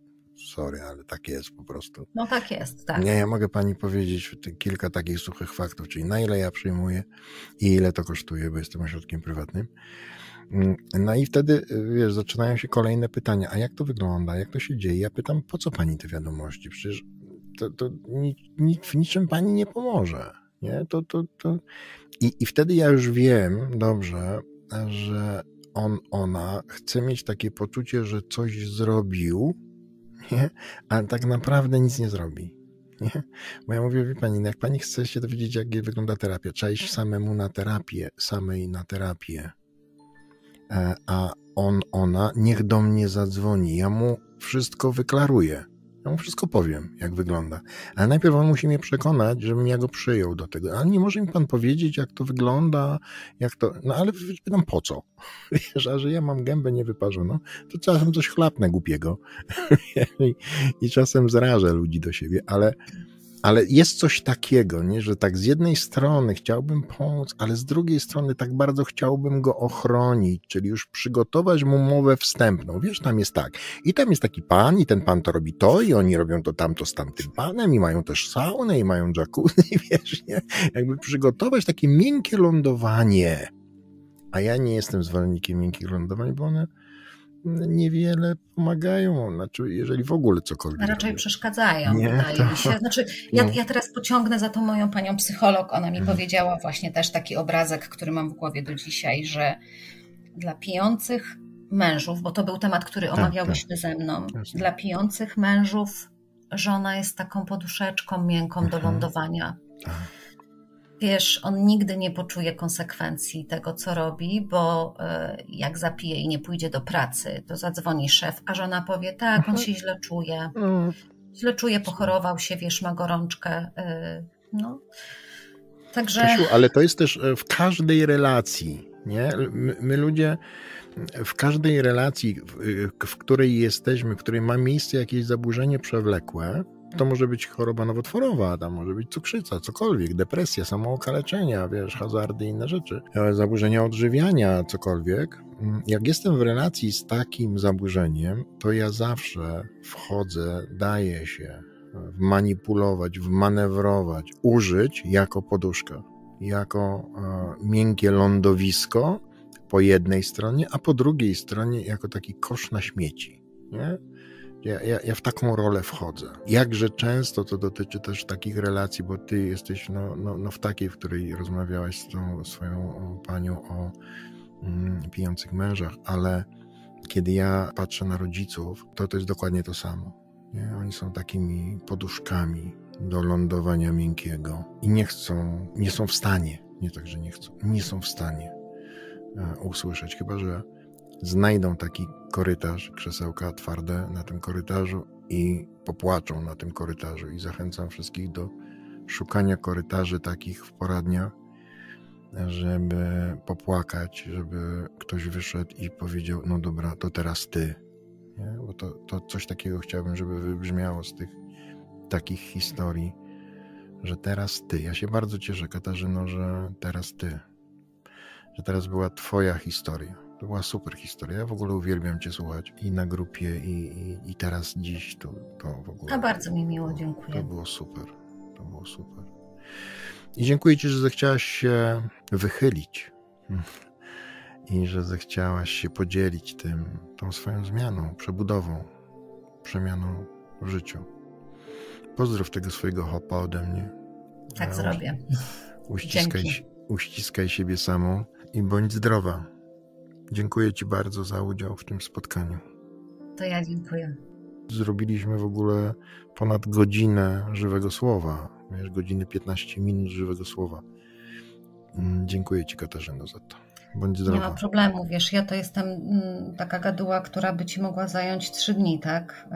sorry, ale tak jest po prostu. No tak jest, tak. Nie, ja mogę pani powiedzieć kilka takich suchych faktów, czyli na ile ja przyjmuję i ile to kosztuje, bo jestem ośrodkiem prywatnym. No i wtedy, wiesz, zaczynają się kolejne pytania, a jak to wygląda, jak to się dzieje? Ja pytam, po co pani te wiadomości? Przecież to w niczym pani nie pomoże. Nie? I wtedy ja już wiem dobrze, że ona chce mieć takie poczucie, że coś zrobił, nie? A tak naprawdę nic nie zrobi. Nie? Bo ja mówię, wie pani, jak pani chce się dowiedzieć, jak wygląda terapia, trzeba iść samemu na terapię, samej na terapię. A ona niech do mnie zadzwoni, ja mu wszystko wyklaruję. Ja mu wszystko powiem, jak wygląda. Ale najpierw on musi mnie przekonać, żebym ja go przyjął do tego. Ale nie może mi pan powiedzieć, jak to wygląda, jak to... No ale pytam, po co? Wiesz, a że ja mam gębę niewyparzoną, to czasem coś chlapnę głupiego. I czasem zrażę ludzi do siebie, ale jest coś takiego, nie? Że tak z jednej strony chciałbym pomóc, ale z drugiej strony tak bardzo chciałbym go ochronić, czyli już przygotować mu mowę wstępną. Wiesz, tam jest tak. I tam jest taki pan, i ten pan to robi to, i oni robią to tamto z tamtym panem, i mają też saunę, i mają jacuzzi, wiesz, nie? Jakby przygotować takie miękkie lądowanie. A ja nie jestem zwolennikiem miękkich lądowań, bo one niewiele pomagają, znaczy jeżeli w ogóle cokolwiek. Raczej przeszkadzają, wydaje mi się. Znaczy, ja teraz pociągnę za tą moją panią psycholog, ona mi powiedziała właśnie też taki obrazek, który mam w głowie do dzisiaj, że dla pijących mężów, bo to był temat, który omawiałyśmy ze mną, dla pijących mężów żona jest taką poduszeczką miękką do lądowania. Wiesz, on nigdy nie poczuje konsekwencji tego, co robi, bo jak zapije i nie pójdzie do pracy, to zadzwoni szef, a żona powie, tak, on się źle czuje. Źle czuje, pochorował się, wiesz, ma gorączkę. No. Także... Krzysiu, ale to jest też w każdej relacji, nie? My ludzie w każdej relacji, w której jesteśmy, w której ma miejsce jakieś zaburzenie przewlekłe, to może być choroba nowotworowa, tam może być cukrzyca, cokolwiek, depresja, samookaleczenia, wiesz, hazardy i inne rzeczy, zaburzenia odżywiania, cokolwiek. Jak jestem w relacji z takim zaburzeniem, to ja zawsze wchodzę, daję się manipulować, wmanewrować, użyć jako poduszkę, jako miękkie lądowisko po jednej stronie, a po drugiej stronie jako taki kosz na śmieci, nie? Ja w taką rolę wchodzę. Jakże często to dotyczy też takich relacji, bo ty jesteś w takiej, w której rozmawiałaś z tą swoją panią o pijących mężach, ale kiedy ja patrzę na rodziców, to jest dokładnie to samo. Nie? Oni są takimi poduszkami do lądowania miękkiego i nie chcą, nie są w stanie, nie tak, że nie chcą, nie są w stanie usłyszeć, chyba że znajdą taki korytarz, krzesełka twarde na tym korytarzu i popłaczą na tym korytarzu. I zachęcam wszystkich do szukania korytarzy takich w poradniach, żeby popłakać, żeby ktoś wyszedł i powiedział, no dobra, to teraz ty. Nie? Bo to coś takiego chciałbym, żeby wybrzmiało z tych takich historii, że teraz ty. Ja się bardzo cieszę, Katarzyno, że teraz ty. Że teraz była twoja historia. To była super historia. Ja w ogóle uwielbiam cię słuchać i na grupie, i teraz dziś to w ogóle. A bardzo mi miło, dziękuję. To było super. To było super. I dziękuję ci, że zechciałaś się wychylić i że zechciałaś się podzielić tą swoją zmianą, przebudową, przemianą w życiu. Pozdrów tego swojego hopa ode mnie. Tak zrobię. Uściskaj siebie samą i bądź zdrowa. Dziękuję Ci bardzo za udział w tym spotkaniu. To ja dziękuję. Zrobiliśmy w ogóle ponad godzinę żywego słowa. Wiesz, godziny 15 minut żywego słowa. Dziękuję Ci, Katarzyno, za to. Bądź zdrowa. Nie ma problemu, wiesz, ja to jestem taka gaduła, która by Ci mogła zająć 3 dni, tak?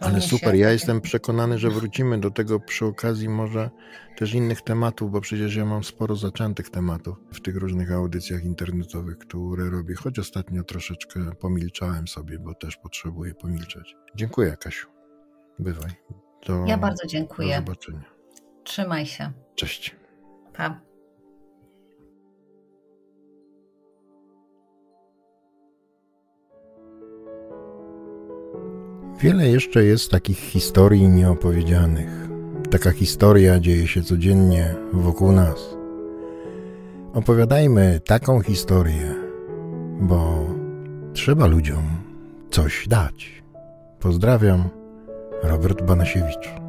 Ale super, ja jestem przekonany, że wrócimy do tego przy okazji może też innych tematów, bo przecież ja mam sporo zaczętych tematów w tych różnych audycjach internetowych, które robię, choć ostatnio troszeczkę pomilczałem sobie, bo też potrzebuję pomilczeć. Dziękuję, Kasiu. Bywaj. Ja bardzo dziękuję. Do zobaczenia. Trzymaj się. Cześć. Pa. Wiele jeszcze jest takich historii nieopowiedzianych. Taka historia dzieje się codziennie wokół nas. Opowiadajmy taką historię, bo trzeba ludziom coś dać. Pozdrawiam, Robert Banasiewicz.